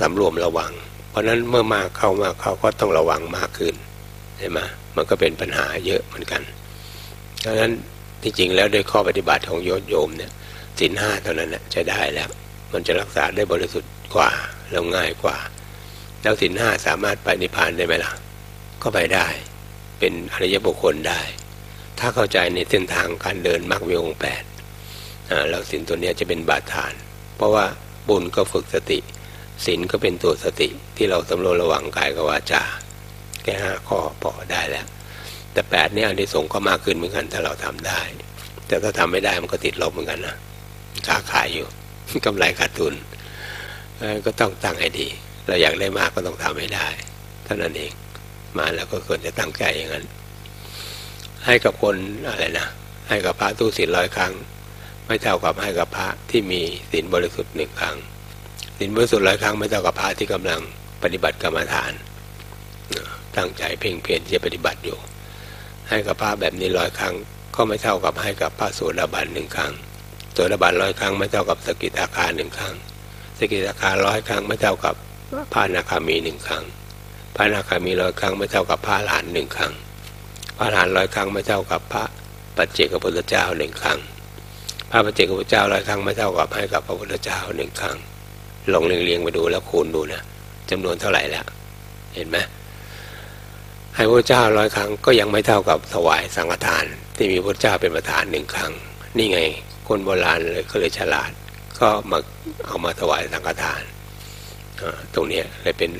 สำรวมระวังเพราะนั้นเมื่อมากเข้าก็ต้องระวังมากขึ้นใช่ไหมมันก็เป็นปัญหาเยอะเหมือนกันดังนั้นที่จริงแล้วโดยข้อปฏิบัติของโยมเนี่ยศีล 5เท่านั้นนะใช้ได้แล้วมันจะรักษาได้บริสุทธิ์ กว่าแล้วง่ายกว่าแล้วศีลห้าสามารถไปนิพพานได้ไหมล่ะก็ไปได้เป็นอริยบุคคลได้ถ้าเข้าใจในเส้นทางการเดินมรรคมีองค์แปดแล้วศีลตัวนี้จะเป็นบาดฐานเพราะว่าบุญก็ฝึกสติศีลก็เป็นตัวสติที่เราสำรวจระวังกายกับวาจาแค่5ข้อพอได้แล้วแต่8เนี่ยอานิสงส์ก็มากขึ้นเหมือนกันถ้าเราทำได้แต่ถ้าทำไม่ได้มันก็ติดลบเหมือนกันนะค้าขายอยู่กำไรขาดทุนก็ต้องตั้งให้ดีเราอยากได้มากก็ต้องทำให้ได้เท่านั้นเองมาแล้วก็ควรจะตั้งใจอย่างนั้นให้กับคนอะไรนะให้กับพระทุศีล100ครั้งไม่เท่ากับให้กับพระที่มีศีลบริสุทธิ์1ครั้งศีลบริสุทธิ์100ครั้งไม่เท่ากับพระที่กำลังปฏิบัติกรรมฐานตั้งใจเพ่งเพียรที่จะปฏิบัติอยู่ให้กับพระแบบนี้100ครั้งก็ไม่เท่ากับให้กับพระโสดาบัน1ครั้งโสดาบัน100ครั้งไม่เท่ากับสกิทาคา1ครั้งสกิทาคา100ครั้งไม่เท่ากับพระอนาคามี1ครั้งพระอนาคามี100ครั้งไม่เท่ากับพระอรหันต์1ครั้งพระอรหันต์100ครั้งไม่เท่ากับพระปัจเจกพุทธเจ้า1ครั้งพระปัจเจกพุทธเจ้า100ครั้งไม่เท่ากับให้กับพระพุทธเจ้า1ครั้งลองเรียงๆไปดูแล้วคูณดูนะจำนวนเท่าไหร่แล้วเห็นไหมให้พระเจ้า100ครั้งก็ยังไม่เท่ากับถวายสังฆทานที่มีพระเจ้าเป็นประธาน1ครั้งนี่ไงคนโบราณเลยก็เลยฉลาดก็มาเอามาถวายสังฆทานตรงนี้เลยเป็น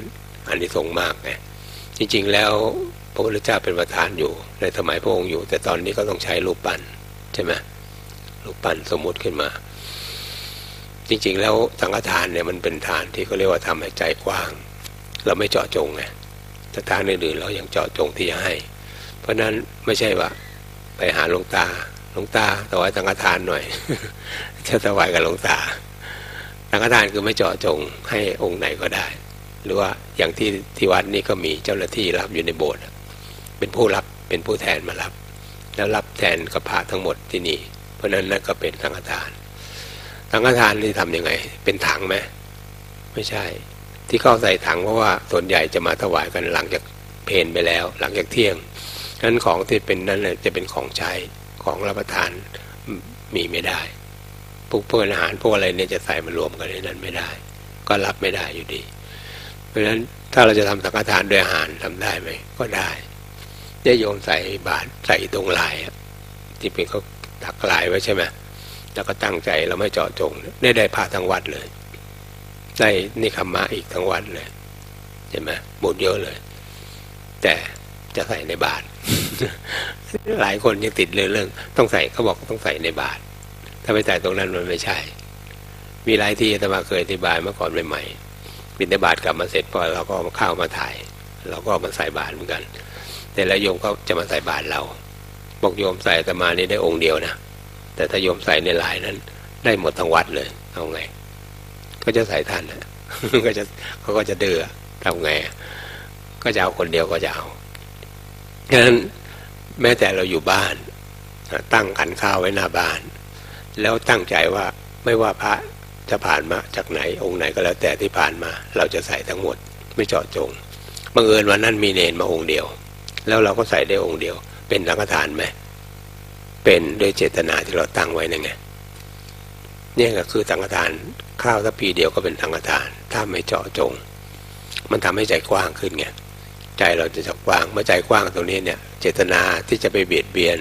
อานิสงส์มากไงจริงๆแล้วพระพุทธเจ้าเป็นประธานอยู่ในสมัยพระองค์อยู่แต่ตอนนี้ก็ต้องใช้รูปปั้นใช่ไหมรูปปั้นสมมุติขึ้นมาจริงๆแล้วสังฆทานเนี่ยมันเป็นทานที่เขาเรียกว่าทำให้ใจกว้างเราไม่เจาะจงไงแต่ทางอื่นๆเรายังเจาะจงที่จะให้เพราะนั้นไม่ใช่ว่าไปหาหลวงตาหลวงตาถวายสังฆทานหน่อยจะถวายกับหลวงตาสังฆทานคือไม่เจาะจงให้องค์ไหนก็ได้หรือว่าอย่างที่วัดนี่ก็มีเจ้าหน้าที่รับอยู่ในโบสถ์เป็นผู้รับเป็นผู้แทนมารับแล้วรับแทนกับพระทั้งหมดที่นี่เพราะนั้นนั่นก็เป็นสังฆทานสังฆทานนี่ทำยังไงเป็นถังไหมไม่ใช่ที่เข้าใส่ถังเพราะว่าส่วนใหญ่จะมาถวายกันหลังจากเพลไปแล้วหลังจากเที่ยงนั้นของที่เป็นนั้นจะเป็นของใช้ของรับประทานมีไม่ได้พวกเพื่อนอาหารพวกอะไรเนี่ยจะใส่มารวมกันในนั้นไม่ได้ก็รับไม่ได้อยู่ดีเพราะฉะนั้นถ้าเราจะทำสังฆทานด้วยอาหารทำได้ไหมก็ได้จะโยมใส่บาตรใส่ตรงลายที่เป็นเขาถักลายไว้ใช่ไหมแล้วก็ตั้งใจเราไม่เจาะจงได้พาทางวัดเลยได้นิคัมมะอีกทั้งวันเลยใช่ไหมบุญเยอะเลยแต่จะใส่ในบาตร หลายคนยังติดเรื่องต้องใส่เขาบอกต้องใส่ในบาตรถ้าไม่ใส่ตรงนั้นมันไม่ใช่มีหลายที่อาตมาเคยอธิบายเมื่อก่อนใหม่ๆบิณฑบาตกลับมาเสร็จพอเราก็มาเข้ามาถ่ายเราก็มาใส่บาตรเหมือนกันแต่ละโยมก็จะมาใส่บาตรเราบอกโยมใส่อาตมานี่ได้องค์เดียวนะแต่ถ้าโยมใส่ในหลายนั้นได้หมดทั้งวัดเลยเอาไงก็จะใส่ท่านนะเขาก็จะเดือดทำไงก็จะเอาคนเดียวก็จะเอาดังนั้นแม้แต่เราอยู่บ้านตั้งขันข้าวไว้หน้าบ้านแล้วตั้งใจว่าไม่ว่าพระจะผ่านมาจากไหนองค์ไหนก็แล้วแต่ที่ผ่านมาเราจะใส่ทั้งหมดไม่เจาะจงบังเอิญวันนั้นมีเนรมาองค์เดียวแล้วเราก็ใส่ได้องค์เดียวเป็นสังฆทานไหมเป็นโดยเจตนาที่เราตั้งไว้นั่นไงนี่ก็คือสังฆทานข้าวถ้าปีเดียวก็เป็นสังฆทานถ้าไม่เจาะจงมันทำให้ใจกว้างขึ้นไงใจเราจะกว้างเมื่อใจกว้างตรงนี้เนี่ยเจตนาที่จะไปเบียดเบียน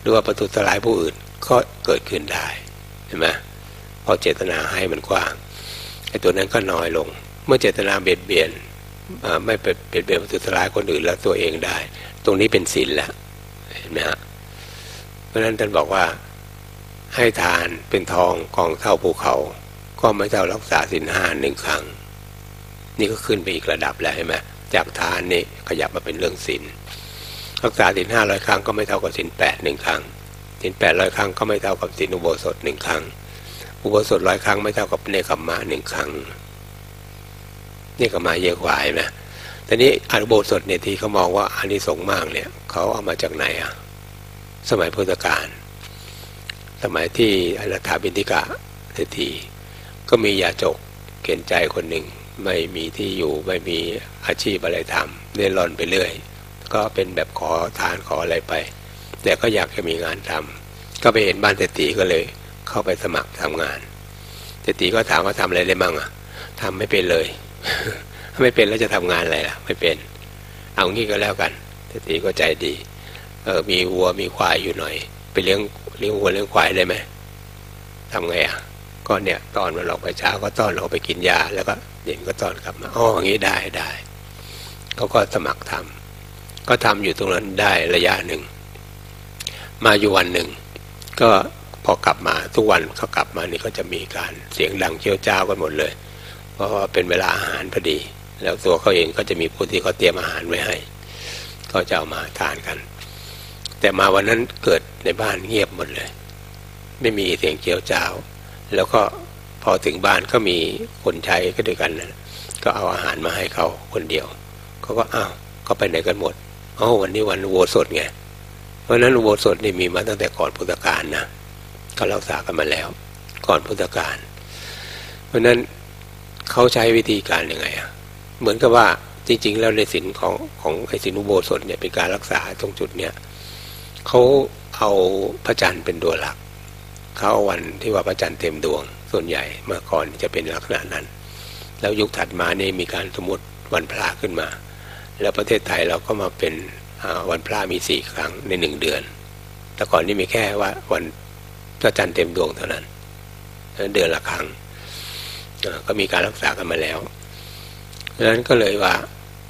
หรือว่าประทุษร้ายผู้อื่นก็เกิดขึ้นได้เห็นไหมพอเจตนาให้มันกว้างไอ้ตัวนั้นก็น้อยลงเมื่อเจตนาเบียดเบียนไม่ไปเบียดเบียนประทุษร้ายคนอื่นและตัวเองได้ตรงนี้เป็นศีลแล้วเห็นไหมฮะเพราะนั้นท่านบอกว่าให้ทานเป็นทองกองเท่าภูเขาก็ไม่เท่ารักษาศีลห้า1ครั้งนี่ก็ขึ้นไปอีกระดับแล้วใช่ไหมจากทานนี่ขยับมาเป็นเรื่องศีลรักษาศีล5 100ครั้งก็ไม่เท่ากับศีล8 1ครั้งศีล8 100ครั้งก็ไม่เท่ากับศีลอุโบสถ1ครั้งอุโบสถ100ครั้งไม่เท่ากับเนกขัมมะ1ครั้งนี่ก็มาเยอะกว่านะทีนี้อุโบสถเนี่ยที่เขามองว่าอานิสงส์มากเนี่ยเขาเอามาจากไหนอะสมัยพุทธกาลสมัยที่อนาถบิณฑิกะเศรษฐีก็มียาจกเกณฑ์ใจคนหนึ่งไม่มีที่อยู่ไม่มีอาชีพอะไรทำเล่นร่อนไปเรื่อยก็เป็นแบบขอทานขออะไรไปแต่ก็อยากจะมีงานทำก็ไปเห็นบ้านเศรษฐีก็เลยเข้าไปสมัครทำงานเศรษฐีก็ถามว่าทำอะไรได้มั่งอ่ะ ทำไม่เป็นเลยไม่เป็นแล้วจะทำงานอะไรล่ะไม่เป็นเอางี้ก็แล้วกันเศรษฐีก็ใจดีมีวัวมีควายอยู่หน่อยไปเลี้ยงวัวเลี้ยงควายได้ไหมทำไงอ่ะก็เนี่ยตอนมันออกไปเช้าก็ต้อนออกไปกินยาแล้วก็เย็นก็ต้อนกลับมาอ๋ออย่างนี้ได้เขาก็สมัครทำก็ทำอยู่ตรงนั้นได้ระยะหนึ่งมาอยู่วันหนึ่งก็พอกลับมาทุกวันเขากลับมานี่ก็จะมีการเสียงดังเชี่ยวเจ้ากันหมดเลยเพราะว่าเป็นเวลาอาหารพอดีแล้วตัวเขาเองก็จะมีผู้ที่เขาเตรียมอาหารไว้ให้ก็จะเอามาทานกันแต่มาวันนั้นเกิดในบ้านเงียบหมดเลยไม่มีเสียงเชี่ยวเจ้าแล้วก็พอถึงบ้านก็มีคนใช้ก็ด้วยกันนะก็เอาอาหารมาให้เขาคนเดียวเขาก็อ้าวเขาไปไหนกันหมดอ๋อวันนี้วันอุโบสถไงเพราะนั้นอุโบสถนี่มีมาตั้งแต่ก่อนพุทธกาลนะก็รักษากันมาแล้วก่อนพุทธกาลเพราะนั้นเขาใช้วิธีการยังไงอ่ะเหมือนกับว่าจริงๆแล้วในศีลของไอ้ศีลอุโบสถเนี่ยเป็นการรักษาตรงจุดเนี่ยเขาเอาพระจันทร์เป็นตัวหลักเขาเอาวันที่ว่าพระจันทร์เต็มดวงส่วนใหญ่เมื่อก่อนจะเป็นลักษณะนั้นแล้วยุคถัดมานี่มีการสมมติวันพระขึ้นมาแล้วประเทศไทยเราก็มาเป็นวันพระมี4ครั้งใน1เดือนแต่ก่อนนี่มีแค่ว่าวันพระจันทร์เต็มดวงเท่านั้นเดือนละครั้งก็มีการรักษากันมาแล้วดังนั้นก็เลยว่า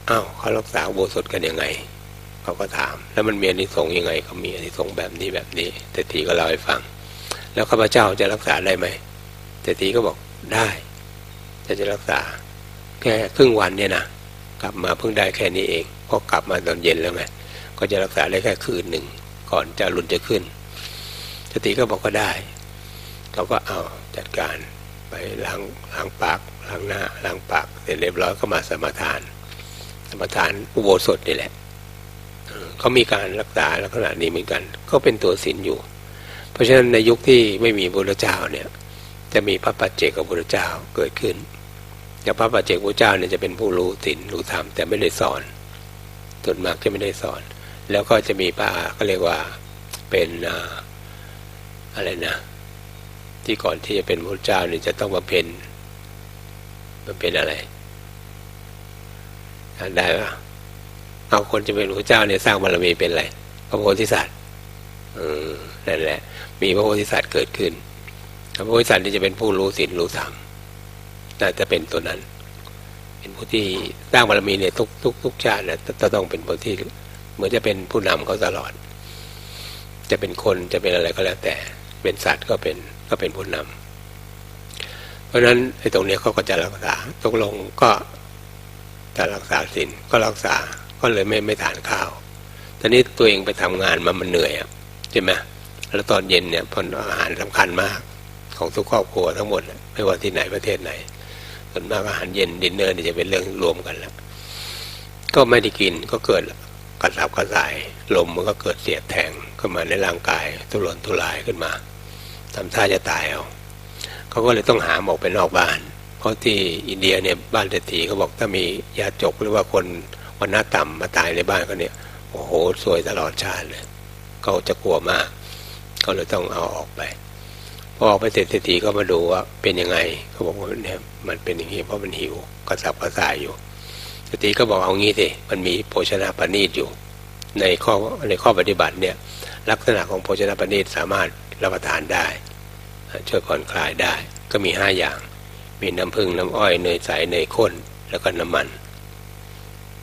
อ้าวเขารักษาอุโบสถกันยังไงเขาก็ถามแล้วมันมีอานิสงส์ยังไงเขามีอานิสงส์แบบนี้เศรษฐีก็เล่าให้ฟังแล้วข้าพเจ้าจะรักษาได้ไหมเศรษฐีก็บอกได้จะรักษาแค่ครึ่งวันเนี่ยนะกลับมาเพิ่งได้แค่นี้เองพอกลับมาตอนเย็นแล้วไงก็จะรักษาได้แค่คืนหนึ่งก่อนจะรุนจะขึ้นเศรษฐีก็บอกก็ได้เขาก็เอาจัดการไปล้างปากล้างหน้าล้างปากเสร็จเรียบร้อยก็มาสมาทานอุโบสถนี่แหละเขามีการรักษาลักษณะนี้เหมือนกันก็เป็นตัวศีลอยู่เพราะฉะนั้นในยุคที่ไม่มีพระพุทธเจ้าเนี่ยจะมีพระปัจเจกพุทธเจ้าเกิดขึ้นแต่พระปัจเจกพุทธเจ้าเนี่ยจะเป็นผู้รู้ศีลรู้ธรรมแต่ไม่ได้สอนส่วนมากจะไม่ได้สอนแล้วก็จะมีพระก็เรียกว่าเป็นอะไรนะที่ก่อนที่จะเป็นพระพุทธเจ้าเนี่ยจะต้องมาเป็นอะไรได้ป่ะเอาคนจะเป็นพระพุทธเจ้าเนี่ยสร้างบารมีเป็นอะไรพระโพธิสัตว์นั่นแหละมีพระโพธิสัตว์เกิดขึ้นพระโพธิสัตว์นี่จะเป็นผู้รู้ศีลรู้ธรรมน่าจะเป็นตัวนั้นเป็นผู้ที่สร้างบารมีเนี่ยทุกชาติเนี่ยจะต้องเป็นผู้ที่เหมือนจะเป็นผู้นำเขาตลอดจะเป็นคนจะเป็นอะไรก็แล้วแต่เป็นสัตว์ก็เป็นผู้นำเพราะฉะนั้นไอ้ตรงนี้เขาก็จะรักษาตกลงก็จะรักษาศีลก็รักษาก็เลยไม่ทานข้าวตอนนี้ตัวเองไปทำงานมันเหนื่อยใช่ไหมแล้วตอนเย็นเนี่ยผลอาหารสำคัญมากของทุกครอบครัวทั้งหมดไม่ว่าที่ไหนประเทศไหนส่วนมากอาหารเย็นดินเนอร์นี่จะเป็นเรื่องรวมกันแล้วก็ไม่ได้กินก็เกิดกระสับกระส่ายลมมันก็เกิดเสียดแทงขึ้นมาในร่างกายทุรนทุรายขึ้นมาทำท่าจะตายเอาเขาก็เลยต้องหามออกไปนอกบ้านเพราะที่อินเดียเนี่ยบ้านเศรษฐีเขาบอกถ้ามียาจกหรือว่าคนวันหน้าต่ำมาตายในบ้านเขาเนี่ยโอ้โหซวยตลอดชาติเลยเขาจะกลัวมากเขาเลยต้องเอาออกไปพอออกไปเสร็จเศรษฐีก็มาดูว่าเป็นยังไงเขาบอกว่าเนี่ยมันเป็นอย่างนี้เพราะมันหิวกระสับกระส่ายอยู่เศรษฐีก็บอกเอางี้สิมันมีโภชนาปณีตอยู่ในข้อปฏิบัติเนี่ยลักษณะของโภชนาปณีตสามารถรับประทานได้ช่วยผ่อนคลายได้ก็มี5อย่างมีน้ำผึ้งน้ำอ้อยเนยใสเนยข้นแล้วก็น้ำมัน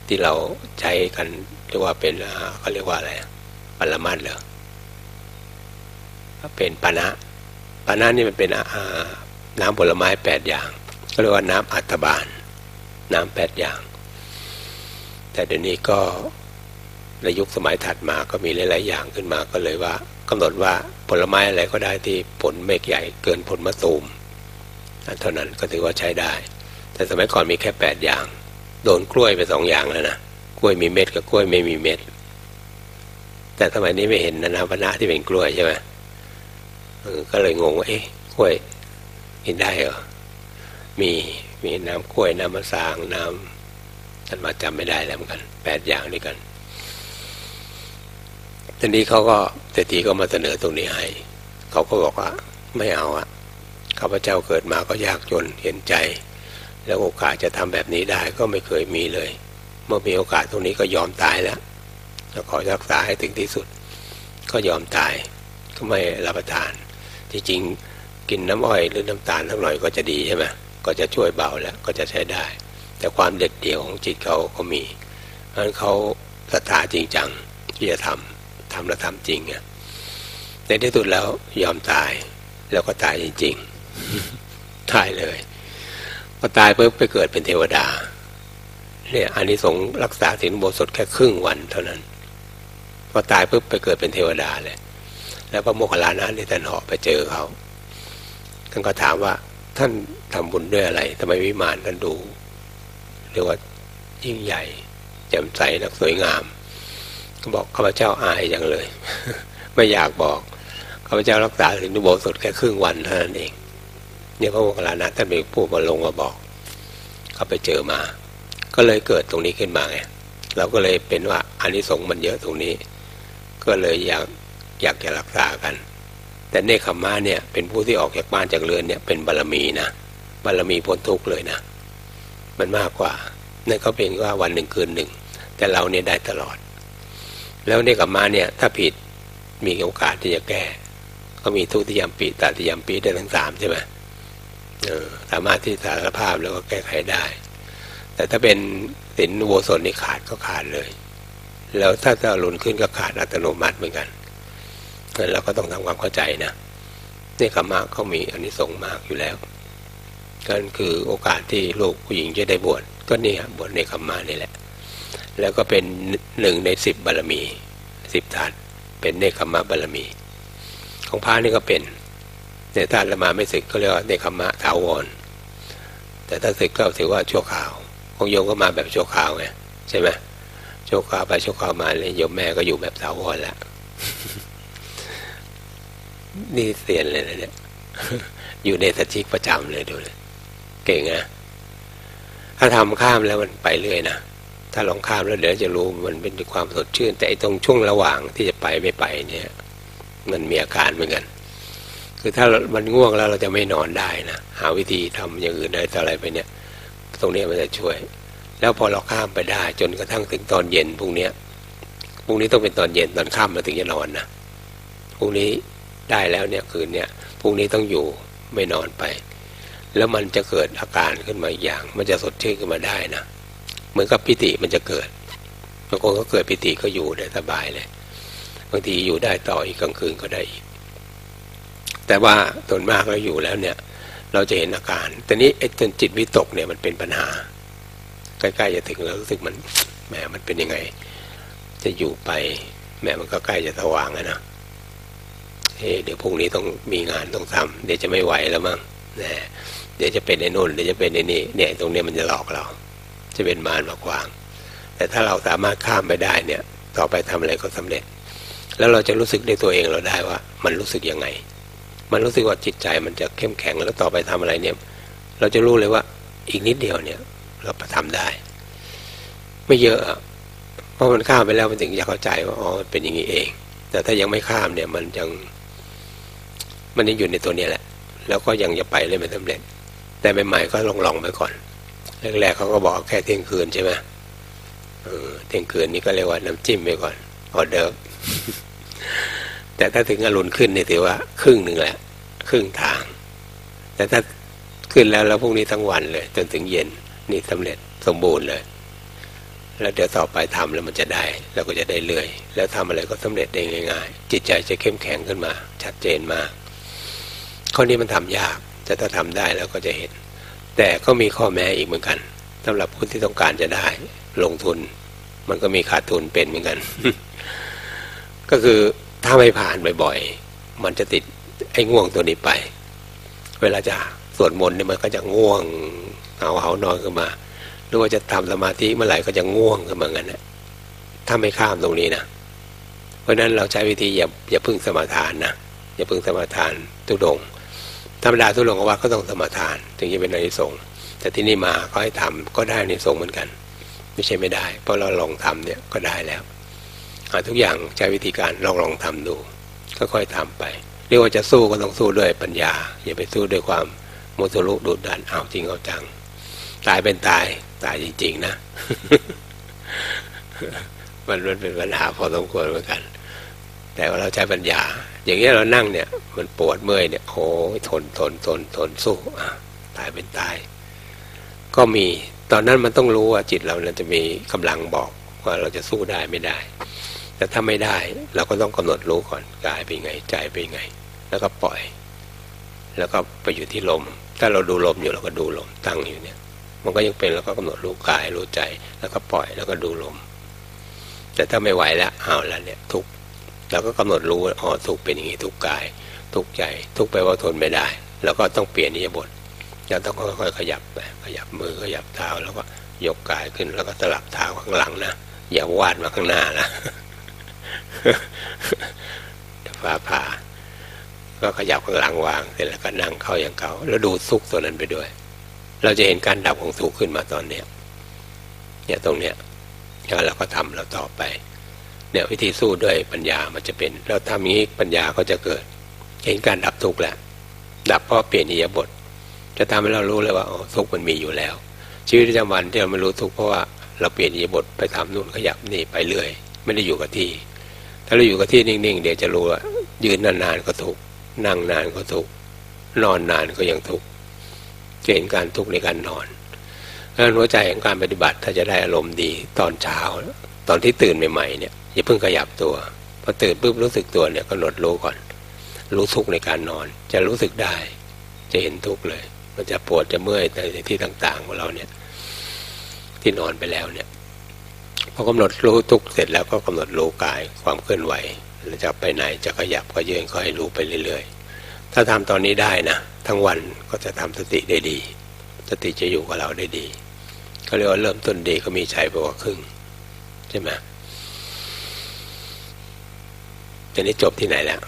ที่เราใช้กันเรียกว่าเป็นเขาเรียกว่าอะไรปรมัตถ์เหรอเป็นปานะนี่มันเป็นน้ำผลไม้8อย่างก็เรียกว่าน้ำอัฐบาลน้ำ8อย่างแต่เดี๋ยวนี้ก็ในยุคสมัยถัดมาก็มีหลายๆอย่างขึ้นมาก็เลยว่ากำหนดว่าผลไม้อะไรก็ได้ที่ผลไม่ใหญ่เกินผลมะตูมเท่านั้นก็ถือว่าใช้ได้แต่สมัยก่อนมีแค่8อย่างโดนกล้วยไป2อย่างแล้วนะกล้วยมีเม็ดกับกล้วยไม่มีเม็ดแต่สมัยนี้ไม่เห็นนะพนะที่เป็นกล้วยใช่ไหมก็เลยงงว่าเอ๊ะกล้วยกินได้เหรอมีน้ำกล้วยน้ำมะสางน้ำท่านมาจำไม่ได้แล้วเหมือนกัน8อย่างด้วยกันทีนี้เขาก็เศรษฐีก็มาเสนอตรงนี้ให้เขาก็บอกว่าไม่เอาข้าพเจ้าเกิดมาก็ยากจนเห็นใจ แล้วโอกาสจะทำแบบนี้ได้ก็ไม่เคยมีเลยเมื่อมีโอกาสตรงนี้ก็ยอมตายแล้วจะขอรักษาให้ถึงที่สุดก็ยอมตายก็ไม่รับประทานที่จริงกินน้ำอ้อยหรือน้ำตาลสักหน่อยก็จะดีใช่ไหมก็จะช่วยเบาแล้วก็จะใช้ได้แต่ความเด็ดเดี่ยวของจิตเขาก็มีเพราะฉะนั้นเขาศรัทธาจริงจังที่จะทำและทำจริงอ่ะในที่สุดแล้วยอมตายแล้วก็ตายจริงๆตายเลยพอตายปุ๊บไปเกิดเป็นเทวดาเนี่ยอานิสงส์รักษาศีลอุโบสถแค่ครึ่งวันเท่านั้นพอตายปุ๊บไปเกิดเป็นเทวดาเลยแล้วพระโมคคัลลานะได้ท่านเหาะไปเจอเขาท่านก็ถามว่าท่านทำบุญด้วยอะไรทำไมวิมานท่านดูเรียกว่ายิ่งใหญ่แจ่มใสและสวยงามก็บอกข้าพเจ้าอายอย่างเลย ไม่อยากบอกข้าพเจ้ารักษาศีลอุโบสถแค่ครึ่งวันเท่านั้นเองเนี่ยพระโมคคัลลานะท่านเป็นผู้มาลงมาบอกเขาไปเจอมาก็เลยเกิดตรงนี้ขึ้นมาไงเราก็เลยเป็นว่าอานิสงส์มันเยอะตรงนี้ก็เลยอยากจะรักษากันแต่เนคขม่าเนี่ยเป็นผู้ที่ออกจากบ้านจากเรือนเนี่ยเป็นบารมีนะบารมีพ้นทุกข์เลยนะมันมากกว่านั่นเขาเป็นว่าวันหนึ่งคืนหนึ่งแต่เราเนี่ยได้ตลอดแล้วเนคขม่าเนี่ยถ้าผิดมีโอกาสที่จะแก้ก็มีทุติยมปีตติยมปีได้ทั้งสามใช่ไหมสามารถที่สารภาพแล้วก็แก้ไขได้แต่ถ้าเป็นศีลอุโบสถนี่ขาดก็ขาดเลยแล้วถ้าจะหล่นขึ้นก็ขาดอัตโนมัติเหมือนกันเราก็ต้องทำความเข้าใจนะเนคขมะเขามีอานิสงส์มากอยู่แล้วนั่นคือโอกาสที่ลูกผู้หญิงจะได้บวชก็นี่ครับบวชเนคขมะนี่แหละแล้วก็เป็นหนึ่งใน10บารมี10ธาตุเป็นเนคขมะบารมีของพระนี่ก็เป็นแต่ถ้าละมาไม่ศึกก็เรียกว่าเนคขมะถาวรแต่ถ้าศึกก็ถือว่าชั่วคราวของโยมก็มาแบบชั่วคราวไงใช่ไหมชั่วคราวไปชั่วคราวมาเลยโยมแม่ก็อยู่แบบถาวรแล้ว นี่เสียนเลยนะเนี่ย อยู่ในสัจจิกประจำเลยดูเลยเก่งนะถ้าทำข้ามแล้วมันไปเรื่อยนะถ้าลองข้ามแล้วเดี๋ยวจะรู้มันเป็นความสดชื่นแต่ตรงช่วงระหว่างที่จะไปไม่ไปเนี่ยมันมีอาการเหมือนกันคือถ้ามันง่วงแล้วเราจะไม่นอนได้นะหาวิธีทำอย่างอื่นอะไรไปเนี่ยตรงนี้มันจะช่วยแล้วพอเราข้ามไปได้จนกระทั่งถึงตอนเย็นพรุ่งนี้ต้องเป็นตอนเย็นตอนค่ำเราถึงจะนอนนะพรุ่งนี้ได้แล้วเนี่ยคืนเนี่ยพรุ่งนี้ต้องอยู่ไม่นอนไปแล้วมันจะเกิดอาการขึ้นมาอีกอย่างมันจะสดชื่นขึ้นมาได้นะเหมือนกับปิติมันจะเกิดบางคนก็เกิดปิติก็อยู่ได้สบายเลยบางทีอยู่ได้ต่ออีกกลางคืนก็ได้อีกแต่ว่าส่วนมากเราอยู่แล้วเนี่ยเราจะเห็นอาการแต่นี้ไอ้จิตวิตกเนี่ยมันเป็นปัญหาใกล้ๆจะถึงแล้วรู้สึกมันแหมมันเป็นยังไงจะอยู่ไปแหมมันก็ใกล้จะสว่างแล้วนะเดี๋ยวพรุ่งนี้ต้องมีงานต้องทำเดี๋ยวจะไม่ไหวแล้วมั้งนะเดี๋ยวจะเป็นไอ้นู่นเดี๋ยวจะเป็นไอ้นี่เนี่ยตรงนี้มันจะหลอกเราจะเป็นมารมากกว่าแต่ถ้าเราสามารถข้ามไปได้เนี่ยต่อไปทำอะไรก็สำเร็จแล้วเราจะรู้สึกในตัวเองเราได้ว่ามันรู้สึกยังไงมันรู้สึกว่าจิตใจมันจะเข้มแข็งแล้วต่อไปทำอะไรเนี่ยเราจะรู้เลยว่าอีกนิดเดียวเนี่ยเราทำได้ไม่เยอะเพราะมันข้ามไปแล้วมันถึงจะเข้าใจว่าอ๋อเป็นอย่างนี้เองแต่ถ้ายังไม่ข้ามเนี่ยมันยังอยู่ในตัวนี้แหละแล้วก็ยังจะไปเลยไม่สำเร็จแต่ใหม่ๆก็ลองไปก่อนแรกๆเขาก็บอกแค่เที่ยงคืนใช่ไหมเที่ยงคืนนี่ก็เรียกว่าน้ำจิ้มไปก่อนออเดิร์ฟ แต่ถ้าถึงอรุณขึ้นเนี่ยถือว่าครึ่งหนึ่งแหละครึ่งทางแต่ถ้าขึ้นแล้วพวกนี้ทั้งวันเลยจนถึงเย็นนี่สำเร็จสมบูรณ์เลยแล้วเดี๋ยวต่อไปทำแล้วมันจะได้เราก็จะได้เรื่อยแล้วทำอะไรก็สำเร็จได้ง่ายๆจิตใจจะเข้มแข็งขึ้นมาชัดเจนมากข้อนี้มันทำยากแต่ถ้าทำได้แล้วก็จะเห็นแต่ก็มีข้อแม้อีกเหมือนกันสำหรับผู้ที่ต้องการจะได้ลงทุนมันก็มีขาดทุนเป็นเหมือนกัน ก็คือถ้าไม่ผ่านบ่อยๆมันจะติดไอ้ง่วงตัวนี้ไปเวลาจะสวดมนต์เนี่ยมันก็จะง่วงเหาๆนอนขึ้นมาหรือว่าจะทำสมาธิเมื่อไหร่ก็จะง่วงขึ้นมางั้นนะถ้าไม่ข้ามตรงนี้นะเพราะนั้นเราใช้วิธีอย่าพึ่งสมาทานนะอย่าพึ่งสมาทานทุดงธรรมดาทุดงวัดก็ต้องสมาทานถึงจะเป็นอานิสงส์แต่ที่นี่มาก็ให้ทำก็ได้อานิสงส์เหมือนกันไม่ใช่ไม่ได้เพราะเราลองทำเนี่ยก็ได้แล้วทุกอย่างใช้วิธีการลองทำดูค่อยๆทำไปเรียกว่าจะสู้ก็ต้องสู้ด้วยปัญญาอย่าไปสู้ด้วยความโมโหลุดุดันเอาจริงเอาจัง ตายเป็นตายตายจริงๆนะ มันเป็นปัญหาพอสมควรเหมือนกันแต่ว่าเราใช้ปัญญาอย่างนี้เรานั่งเนี่ยมันปวดเมื่อยเนี่ยโอ้ยทนสู้ตายเป็นตายก็มีตอนนั้นมันต้องรู้ว่าจิตเราเนี่ยจะมีกำลังบอกว่าเราจะสู้ได้ไม่ได้แต่ถ้าไม่ได้เราก็ต้องกำหนดรู้ก่อนกายเป็นไงใจเป็นไงแล้วก็ปล่อยแล้วก็ไปอยู่ที่ลมถ้าเราดูลมอยู่เราก็ดูลมตั้งอยู่เนี่ยมันก็ยังเป็นแล้วก็กำหนดรู้กายรู้ใจแล้วก็ปล่อยแล้วก็ดูลมแต่ถ้าไม่ไหวแล้วเอาแล้วเนี่ยทุกเราก็กำหนดรู้อ๋อทุกเป็นอย่างนี้ทุกกายทุกใจทุกไปว่าทนไม่ได้เราก็ต้องเปลี่ยนอิริยาบถเราต้องค่อยๆขยับไปขยับมือขยับเท้าแล้วก็ยกกายขึ้นแล้วก็สลับเท้าข้างหลังนะอย่าวาดมาข้างหน้านะผ่าก็ขยับข้างหลังวางเสร็จแล้วก็นั่งเข้าอย่างเก่าแล้วดูทุกตัวนั้นไปด้วยเราจะเห็นการดับของทุกข์ขึ้นมาตอนเนี้ยเนี่ยตรงเนี้ยแล้วเราก็ทำเราต่อไปเนี่ยวิธีสู้ด้วยปัญญามันจะเป็นเราทำอย่างนี้ปัญญาก็จะเกิดเห็นการดับทุกข์แหละดับเพราะเปลี่ยนอิริยาบถจะทำให้เรารู้เลยว่าอ๋อทุกข์มันมีอยู่แล้วชีวิตประจำวันที่เราไม่รู้ทุกข์เพราะว่าเราเปลี่ยนอิริยาบถไปทำนู่นขยับนี่ไปเรื่อยไม่ได้อยู่กับที่ถ้าเราอยู่กับที่นิ่งๆเดี๋ยวจะรู้ว่ายืนนานๆก็ทุกข์นั่งนานก็ทุกข์นอนนานก็ยังทุกข์เห็นการทุกข์ในการนอนแล้วหัวใจของการปฏิบัติถ้าจะได้อารมณ์ดีตอนเช้าตอนที่ตื่นใหม่ๆเนี่ยอย่าเพิ่งขยับตัวพอตื่นปุ๊บรู้สึกตัวเนี่ยกำหนดรู้ก่อนรู้ทุกข์ในการนอนจะรู้สึกได้จะเห็นทุกข์เลยมันจะปวดจะเมื่อยในที่ต่างๆของเราเนี่ยที่นอนไปแล้วเนี่ยพอกำหนดรู้ทุกข์เสร็จแล้วก็กำหนดรู้กายความเคลื่อนไหวจะไปไหนจะขยับก็ยืนก็ให้รู้ไปเรื่อยๆถ้าทำตอนนี้ได้นะทั้งวันก็จะทำสติได้ดีสติจะอยู่กับเราได้ดีก็เรียกว่าเริ่มต้นดีก็มีชัยไปกว่าครึ่งใช่ไหมทีนี้จบที่ไหนแล้ว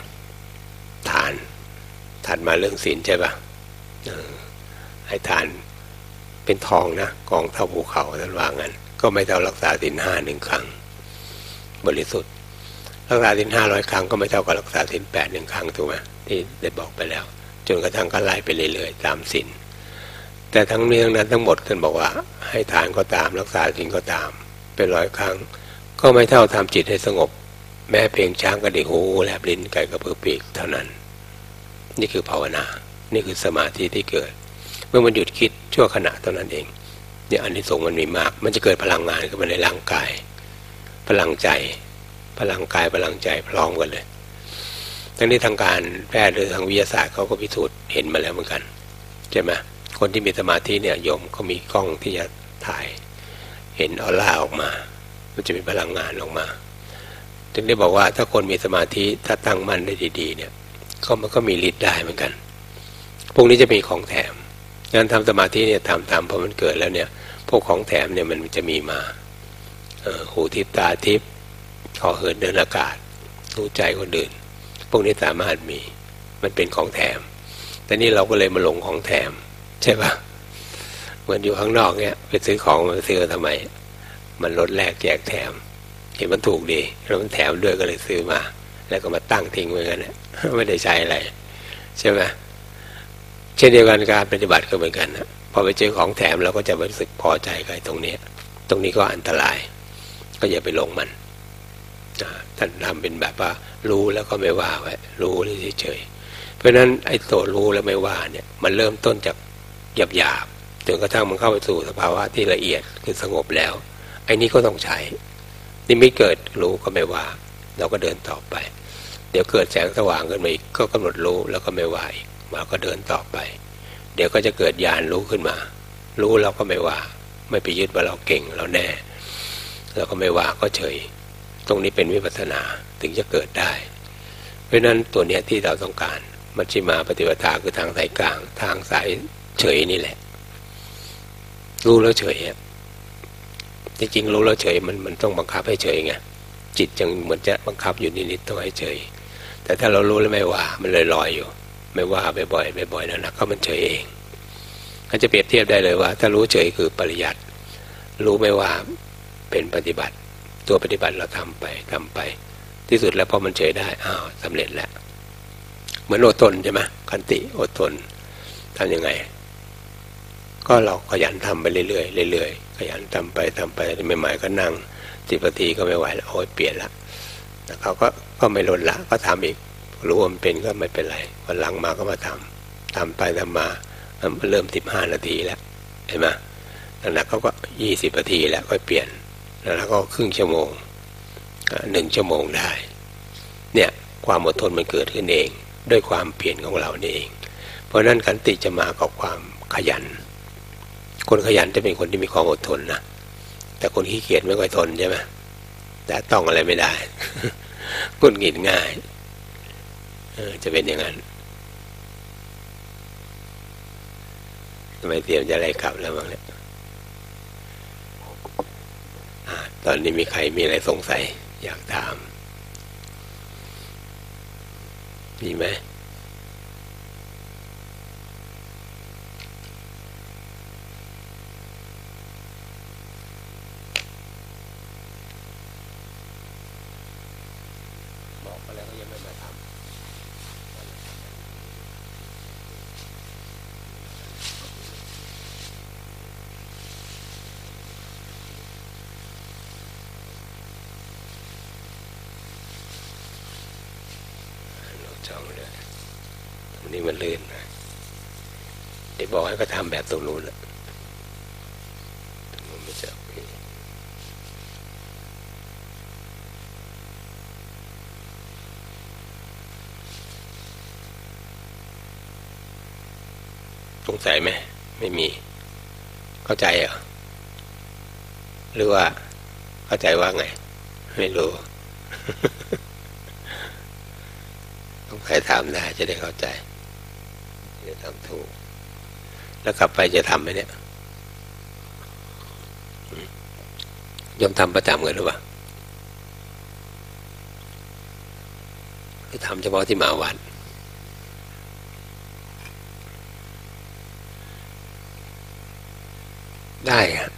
ทานถัดมาเรื่องศีลใช่ปะให้ทานเป็นทองนะกองเท่าภูเขาท่านว่างั้นก็ไม่เท่ารักษาศีล5 1ครั้งบริสุทธิ์รักษาศีล500ครั้งก็ไม่เท่ากับรักษาศีล8 1ครั้งถูกไหมที่ได้บอกไปแล้วจนกระทั่งก็ไล่ไปเรื่อยๆตามศีลแต่ทั้งนี้ทั้งนั้นทั้งหมดท่านบอกว่าให้ทานก็ตามรักษาศีลก็ตามเป็นร้อยครั้งก็ไม่เท่าทำจิตให้สงบแม้เพลงช้างกระดิกหูแลบลิ้นไก่กระพือปีกเท่านั้นนี่คือภาวนานี่คือสมาธิที่เกิดเมื่อมันหยุดคิดชั่วขณะเท่านั้นเองเนี่ยอานิสงส์มันมีมากมันจะเกิดพลังงานขึ้นมาในร่างกายพลังใจพลังกายพลังใจพร้อมกันเลยทั้งนี้ทางการแพทย์หรือทางวิทยาศาสตร์เขาก็พิสูจน์เห็นมาแล้วเหมือนกันใช่ไหมคนที่มีสมาธิเนี่ยโยมเขามีกล้องที่จะถ่ายเห็นออร่าออกมามันจะมีพลังงานออกมาจึงได้บอกว่าถ้าคนมีสมาธิถ้าตั้งมั่นได้ดีๆเนี่ยก็มันก็มีฤทธิ์ได้เหมือนกันพวกนี้จะมีของแถมงานทำสมาธิเนี่ยทำพอมันเกิดแล้วเนี่ยพวกของแถมเนี่ยมันจะมีมาหูทิพตาทิพขอเหินเดินอากาศรู้ใจคนอื่นพวกนี้สามารถมีมันเป็นของแถมแต่นี่เราก็เลยมาลงของแถมใช่ปะเหมือนอยู่ข้างนอกเนี่ยไปซื้อของมาซื้อทำไมมันลดแลกแจกแถมเห็นมันถูกดีแล้วมันแถมด้วยก็เลยซื้อมาแล้วก็มาตั้งทิ้งไว้กันเนี่ยไม่ได้ใช้อะไรใช่ไหมเช่นเดียวกันการปฏิบัติก็เหมือนกันนะพอไปเจอของแถมเราก็จะรู้สึกพอใจกับตรงนี้ก็อันตรายก็อย่าไปลงมันท่านทำเป็นแบบว่ารู้แล้วก็ไม่ว่าไว้รู้เฉยๆเพราะฉะนั้นไอ้ตัวรู้แล้วไม่ว่าเนี่ยมันเริ่มต้นจากหยาบๆจนกระทั่งมันเข้าไปสู่สภาวะที่ละเอียดคือสงบแล้วไอ้นี้ก็ต้องใช้นี่ไม่เกิดรู้ก็ไม่ว่าเราก็เดินต่อไปเดี๋ยวเกิดแสงสว่างขึ้นมาอีกก็กำหนดรู้แล้วก็ไม่ว่าอีกเราก็เดินต่อไปเดี๋ยวก็จะเกิดญาณรู้ขึ้นมารู้เราก็ไม่ว่าไม่ไปยึดว่าเราเก่งเราแน่เราก็ไม่ว่าก็เฉยตรงนี้เป็นวิปัสสนาถึงจะเกิดได้เพราะฉะนั้นตัวเนี้ยที่เราต้องการมัชฌิมาปฏิปทาคือทางสายกลางทางสายเฉยนี่แหละรู้แล้วเฉยอ่ะจริงๆรู้แล้วเฉยมันต้องบังคับให้เฉยไงจิตยังเหมือนจะบังคับอยู่นิดๆต้องให้เฉยแต่ถ้าเรารู้แล้วไม่ว่ามันเลยลอยอยู่ไม่ว่าบ่อยๆแล้วนะก็มันเฉยเองก็จะเปรียบเทียบได้เลยว่าถ้ารู้เฉยคือปริยัติรู้ไม่ว่าเป็นปฏิบัติตัวปฏิบัติเราทำไปที่สุดแล้วพอมันเฉยได้อ้าวสำเร็จแล้วเหมือนอดทนใช่ไหมขันติอดทนทำยังไง ก็เราขยันทำไปเรื่อยๆเรื่อยๆขยันทำไปใหม่ๆก็นั่ง10 นาทีก็ไม่ไหวแล้วโอ้ยเปลี่ยนละแล้วเขาก็ไม่ลดละก็ทำอีกรู้ว่ามันเป็นก็ไม่เป็นไรวันหลังมาก็มาทำไปทำมาเริ่ม15 นาทีแล้วเห็นไหมหนักเขาก็20 นาทีแล้วก็เปลี่ยนแล้วก็ครึ่งชั่วโมง1 ชั่วโมงได้เนี่ยความอดทนมันเกิดขึ้นเองด้วยความเปลี่ยนของเรานี่เองเพราะฉะนั้นขันติจะมากับความขยันคนขยันจะเป็นคนที่มีความอดทนนะแต่คนขี้เกียจไม่ค่อยทนใช่ไหมแต่ต้องอะไรไม่ได้กุนหงิดง่ายจะเป็นอย่างนั้นทำไมเตรียมจะไล่กลับแล้วบ้างเนี่ยตอนนี้มีใครมีอะไรสงสัยอยากถามมีไหมนี่มันลื่นนะเดี๋ยวบอกให้ก็ทำแบบตรงนู้นแหละมันไม่จับพี่สงสัยไหมไม่มีเข้าใจเหรอหรือว่าเข้าใจว่าไงไม่รู้ ต้องใครถามได้จะได้เข้าใจจะทำถูกแล้วกลับไปจะทำไหมเนี่ยยอมทำประจำกันหรือเปล่าจะทำเฉพาะที่มาวัดได้ฮะ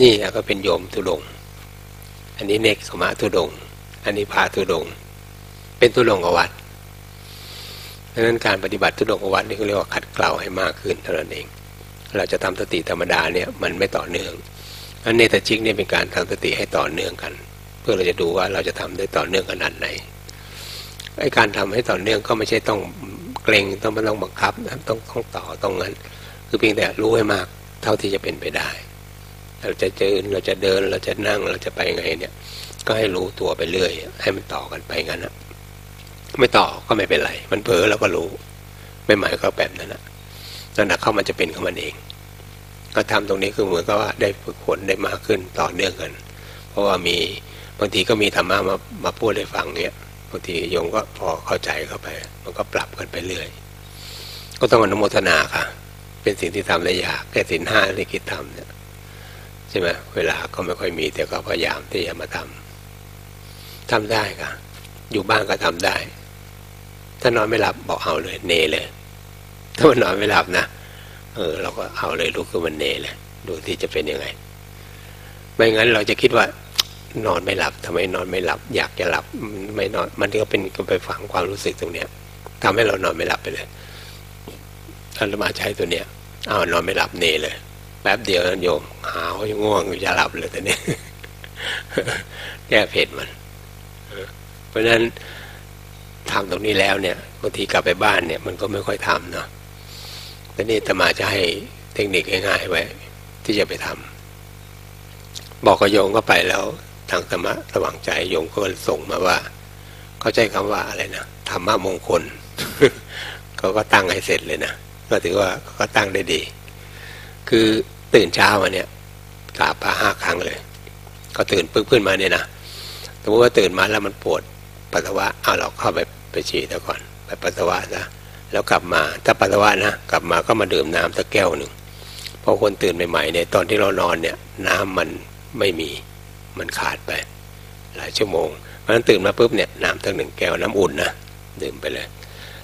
นี่ก็เป็นโยมธุดงค์อันนี้เนกสมะธุดงค์อันนี้พาธุดงค์เป็นธุดงค์กับวัดดังนั้นการปฏิบัติธุดงค์วัดนี่ก็เรียกว่าขัดเกลาให้มากขึ้นเท่านั้นเองเราจะทำสติธรรมดาเนี่ยมันไม่ต่อเนื่องอันเนตชิกเนี่ยเป็นการทำสติให้ต่อเนื่องกันเพื่อเราจะดูว่าเราจะทำได้ต่อเนื่องขนาดไหนไอ้การทำให้ต่อเนื่องก็ไม่ใช่ต้องเกรงต้องมาลงบังคับนะต้องต่อต้องงั้นคือเพียงแต่รู้ให้มากเท่าที่จะเป็นไปได้เราจะเดินเราจะนั่งเราจะไปไงเนี่ยก็ให้รู้ตัวไปเรื่อยให้มันต่อกันไปงั้นนะไม่ต่อก็ไม่เป็นไรมันเผลอเราก็รู้ไม่หมายก็แบบนั้นนะนั่นนะเข้ามันจะเป็นของมันเองก็ทำตรงนี้คือเหมือนกับว่าได้ฝึกฝนได้มากขึ้นต่อเนื่องกันเพราะว่ามีบางทีก็มีธรรมะมาพูดให้ฟังเนี่ยบางทีโยมก็พอเข้าใจเข้าไปมันก็ปรับกันไปเรื่อยก็ต้องอนุโมทนาค่ะเป็นสิ่งที่ทำได้ยากแค่ศีล 5ในกิจธรรมเนี่ยใช่ไหมเวลาก็ไม่ค่อยมีแต่ก็พยายามที่จะมาทำได้ค่ะอยู่บ้านก็ทำได้ถ้านอนไม่หลับบอกเอาเลยเนเลยถ้านอนไม่หลับนะเราก็เอาเลยลุกขึ้นมันเนเลยดูที่จะเป็นยังไงไม่งั้นเราจะคิดว่านอนไม่หลับทำไมนอนไม่หลับอยากจะหลับไม่นอนมันก็เป็นไปฝังความรู้สึกตรงเนี้ยทำให้เรานอนไม่หลับไปเลยท่านมาใช้ตัวเนี้ยเอานอนไม่หลับเนเลยแป๊บเดียวโยมหาวง่วงจะหลับเลยแต่เนี้ยแก้เพลิดมันเพราะฉะนั้นทำตรงนี้แล้วเนี่ยบางทีกลับไปบ้านเนี่ยมันก็ไม่ค่อยทำเนาะแต่นี่อาตมาจะให้เทคนิคง่ายๆไว้ที่จะไปทำบอกกับโยมก็ไปแล้วทางธรรมะสว่างใจโยมก็ส่งมาว่าเขาใช้คำว่าอะไรนะธรรมะมงคล เขาก็ตั้งให้เสร็จเลยนะก็ถือว่าเขาก็ตั้งได้ดีคือตื่นเช้ามาเนี่ยกราบพระ5 ครั้งเลยก็ตื่นปึ๊บขึ้นมาเนี่ยนะสมมติว่าตื่นมาแล้วมันปวดปัสสาวะเอาเราเข้าไปฉี่ซะก่อนไปปัสสาวะนะแล้วกลับมาถ้าปัสสาวะนะกลับมาก็มาดื่มน้ำสักแก้วหนึ่งเพราะคนตื่นใหม่ๆเนี่ยตอนที่เรานอนเนี่ยน้ำมันไม่มีมันขาดไปหลายชั่วโมงเพราะฉะนั้นตื่นมาปุ๊บเนี่ยน้ำสัก1 แก้วน้ำอุ่นนะดื่มไปเลย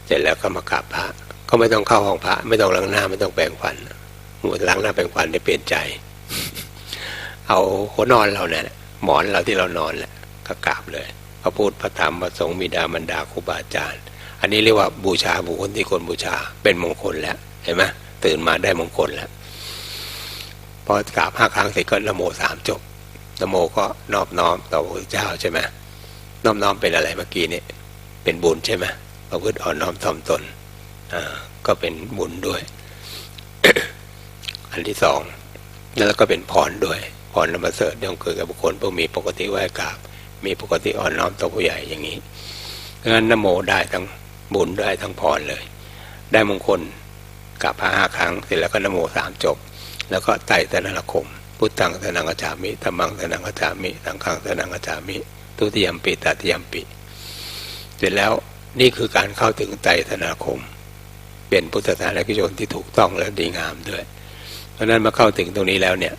เสร็จแล้วก็มากราบพระก็ไม่ต้องเข้าห้องพระไม่ต้องล้างหน้าไม่ต้องแปรงฟันหมดล้างหน้าแปรงฟันได้เปลี่ยนใจเอาหัวนอนเราเนี่ยหมอนเราที่เรานอนแหละก็กราบเลยพระพุทธพระธรรมพระสงฆ์บิดามารดาครูบาอาจารย์อันนี้เรียกว่าบูชาบุคคลที่ควรบูชาเป็นมงคลแล้วเห็นไหม ตื่นมาได้มงคลแล้วพอกราบ5ครั้งเสร็จก็นะโม3จบนะโมก็นอบน้อมต่อพระพุทธเจ้าใช่ไหมนอบน้อมเป็นอะไรเมื่อกี้นี้เป็นบุญใช่ไหมประพฤติอ่อนน้อมถ่อมตนก็เป็นบุญด้วย อันที่สองแล้วก็เป็นพรด้วยพรนำมาเสริฐย่อมเกิดกับบุคคลผู้มีปกติไหว้กราบมีปกติอ่อนน้อมต่อผู้ใหญ่อย่างนี้งั้นนะโมได้ทั้งบุญได้ทั้งพรเลยได้มงคลกราบพระ5ครั้งเสร็จแล้วก็นะโม3จบแล้วก็ไต่ตนละคมพุทธังสนังกัจฉามิธัมมังสนังกัจฉามิสังฆังสนังกัจฉามิทุติยัมปิตติยัมปิเสร็จแล้วนี่คือการเข้าถึงไต่ตนละคมเป็นพุทธศาสนิกชนที่ถูกต้องและดีงามด้วยเพราะนั้นมาเข้าถึงตรงนี้แล้วเนี่ย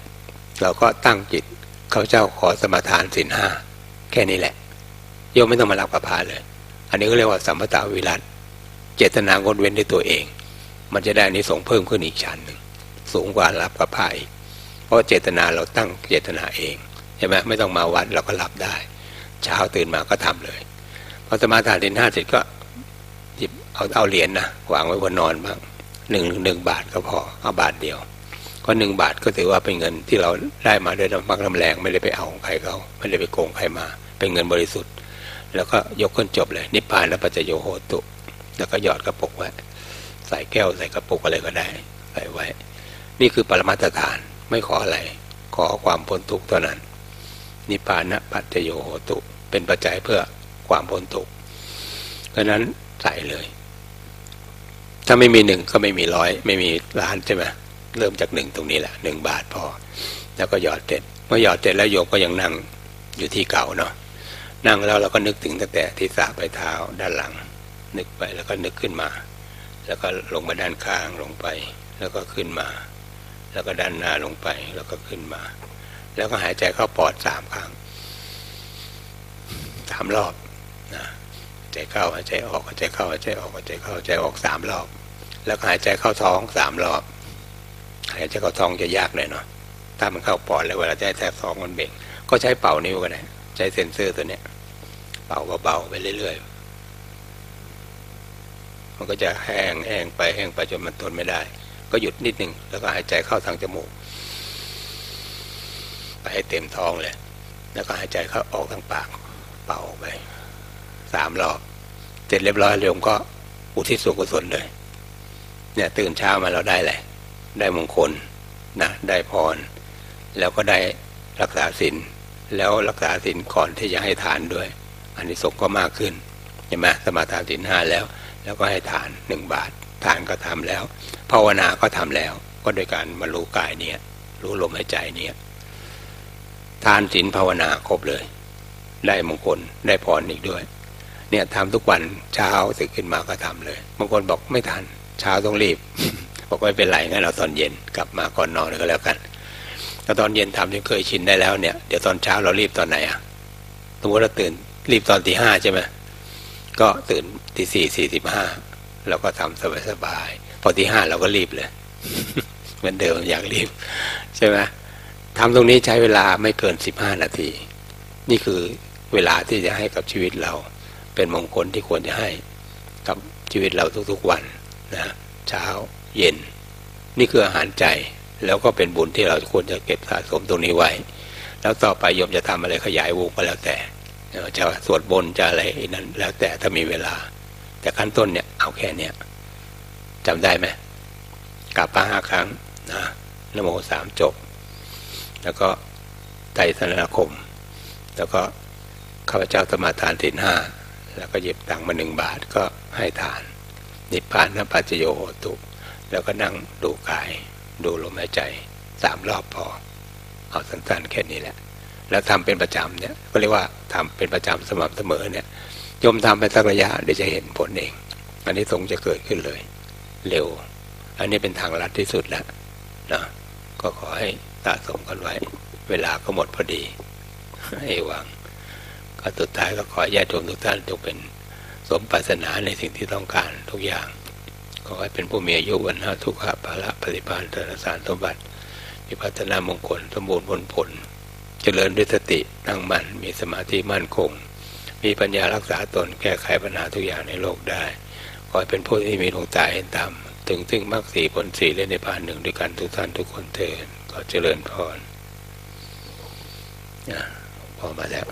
เราก็ตั้งจิตเข้าเจ้าขอสมาทานศีล5แค่นี้แหละโยมไม่ต้องมารักประพาเลยอันนี้ก็เรียกว่าสัมปตวิรัตเจตนางดเว้นด้วยตัวเองมันจะได้อานิสงส์เพิ่มขึ้นอีกชั้นหนึ่งสูงกว่ารับประพาอีกเพราะเจตนาเราตั้งเจตนาเองใช่ไหมไม่ต้องมาวัดเราก็รับได้เช้าตื่นมาก็ทำเลยพอสมาทานศีล 5เสร็จก็หยิบเอาเหรียญนะวางไว้บนนอนบ้าง1 บาทก็พอเอาบาทเดียวก็1 บาทก็ถือว่าเป็นเงินที่เราได้มาด้วยน้ำพักน้ำแรงไม่ได้ไปเอาของใครเขาไม่ได้ไปโกงใครมาเป็นเงินบริสุทธิ์แล้วก็ยกขึ้นจบเลยนิพพานปัจจโยโหตุแล้วก็หยอดกระปุกไว้ใส่แก้วใส่กระปุกอะไรก็ได้ใส่ไว้นี่คือปรมัตถทานไม่ขออะไรขอความพ้นทุกข์เท่านั้นนิพพานปัจจโยโหตุเป็นปัจจัยเพื่อความพ้นทุกข์เพราะฉะนั้นใส่เลยถ้าไม่มี1ก็ไม่มี100ไม่มีล้านใช่ไหมเริ่มจาก1ตรงนี้แหละ1 บาทพอแล้วก็หยอดเสร็จเมื่อหยอดเสร็จแล้วโยมก็ยังนั่งอยู่ที่เก่าเนาะนั่งแล้วเราก็นึกถึงตั้งแต่ที่สะไปเท้าด้านหลังนึกไปแล้วก็นึกขึ้นมาแล้วก็ลงมาด้านข้างลงไปแล้วก็ขึ้นมาแล้วก็ด้านหน้าลงไปแล้วก็ขึ้นมาแล้วก็หายใจเข้าปอด3 ครั้ง3 รอบนะหายใจเข้าหายใจออกหายใจเข้าหายใจออกหายใจเข้าหายใจออก3 รอบแล้วก็หายใจเข้าท้อง3 รอบหายใจเข้าท้องจะยากเลยเนาะถ้ามันเข้าปอดแล้วเวลาจะแทรกท้องมันเบ่งก็ใช้เป่านิ้วก็ได้ใช้เซ็นเซอร์ตัวเนี้ยเป่าเบาๆไปเรื่อยๆมันก็จะแห้งแห้งไปแห้งไปจนมันทนไม่ได้ก็หยุดนิดนึงแล้วก็หายใจเข้าทางจมูกไปให้เต็มท้องเลยแล้วก็หายใจเข้าออกทางปากเป่าไป3 รอบเสร็จเรียบร้อยโยมก็อุทิศส่วนกุศลเลยเนี่ยตื่นเช้ามาเราได้เลยได้มงคลนะได้พรแล้วก็ได้รักษาศีลแล้วรักษาศีลก่อนที่จะให้ทานด้วยอานิสงส์ก็มากขึ้นใช่ไหมสมาทานศีล 5แล้วก็ให้ทาน1 บาททานก็ทำแล้วภาวนาก็ทำแล้วก็โดยการมารู้กายเนี่ยรู้ลมหายใจเนี่ยทานศีลภาวนาครบเลยได้มงคลได้พรอีกด้วยเนี่ยทำทุกวันเช้าตื่นขึ้นมาก็ทำเลยบางคนบอกไม่ทันเช้าต้องรีบ บอกไม่เป็นไรงั้นเราตอนเย็นกลับมาก่อนนอนก็แล้วกันถ้าตอนเย็นทำจนเคยชินได้แล้วเนี่ยเดี๋ยวตอนเช้าเรารีบตอนไหนอ่ะสมมติเราตื่นรีบตอนตี 5ใช่ไหมก็ตื่นตี 4:45เราก็ทำสบายพอตี 5เราก็รีบเลยเหมือนเดิมอยากรีบใช่ไหมทำตรงนี้ใช้เวลาไม่เกิน15 นาทีนี่คือเวลาที่จะให้กับชีวิตเราเป็นมงคลที่ควรจะให้กับชีวิตเราทุกๆวันนะเช้าเย็นนี่คืออาหารใจแล้วก็เป็นบุญที่เราควรจะเก็บสะสมตรงนี้ไว้แล้วต่อไปโยมจะทำอะไรขยายวงก็แล้วแต่จะสวดบนจะอะไรนั้นแล้วแต่ถ้ามีเวลาแต่ขั้นต้นเนี่ยเอาแค่เนี้ยจำได้ไหมกราบพระ5 ครั้งนะนะโม3จบแล้วก็ไตรสรณคมแล้วก็ข้าพเจ้าสมาทานศีล 5แล้วก็หยิบตังค์มา1 บาทก็ให้ทานนิพพานปัจจโยโหตุแล้วก็นั่งดูกายดูลมหายใจ3 รอบพอเอาสั้นๆแค่นี้แหละแล้วทำเป็นประจำเนี่ยก็เรียกว่าทำเป็นประจำสม่ำเสมอเนี่ยโยมทำไปสักระยะเดี๋ยวจะเห็นผลเองอันนี้สงจะเกิดขึ้นเลยเร็วอันนี้เป็นทางลัดที่สุดแล้วนะก็ขอให้สะสมกันไว้เวลาก็หมดพอดีให้วางก็สุดท้ายก็ขอญาติโยมทุกท่านจงเป็นสมปรารถนาในสิ่งที่ต้องการทุกอย่างขอให้เป็นผู้มีอายุวันหาทุกขะภาระปฏิภาณธนสารสมบัติมีพัฒนามงคลสมบูรณ์ผลเจริญด้วยสติตั้งมั่นมีสมาธิมั่นคงมีปัญญารักษาตนแก้ไขปัญหาทุกอย่างในโลกได้ขอให้เป็นผู้ที่มีดวงตาเห็นธรรม ถึงซึ่งมรรคสี่ผลสี่และนิพพานหนึ่งด้วยกันทุกท่านทุกคนเถิดก็เจริญพรพอมาแล้ว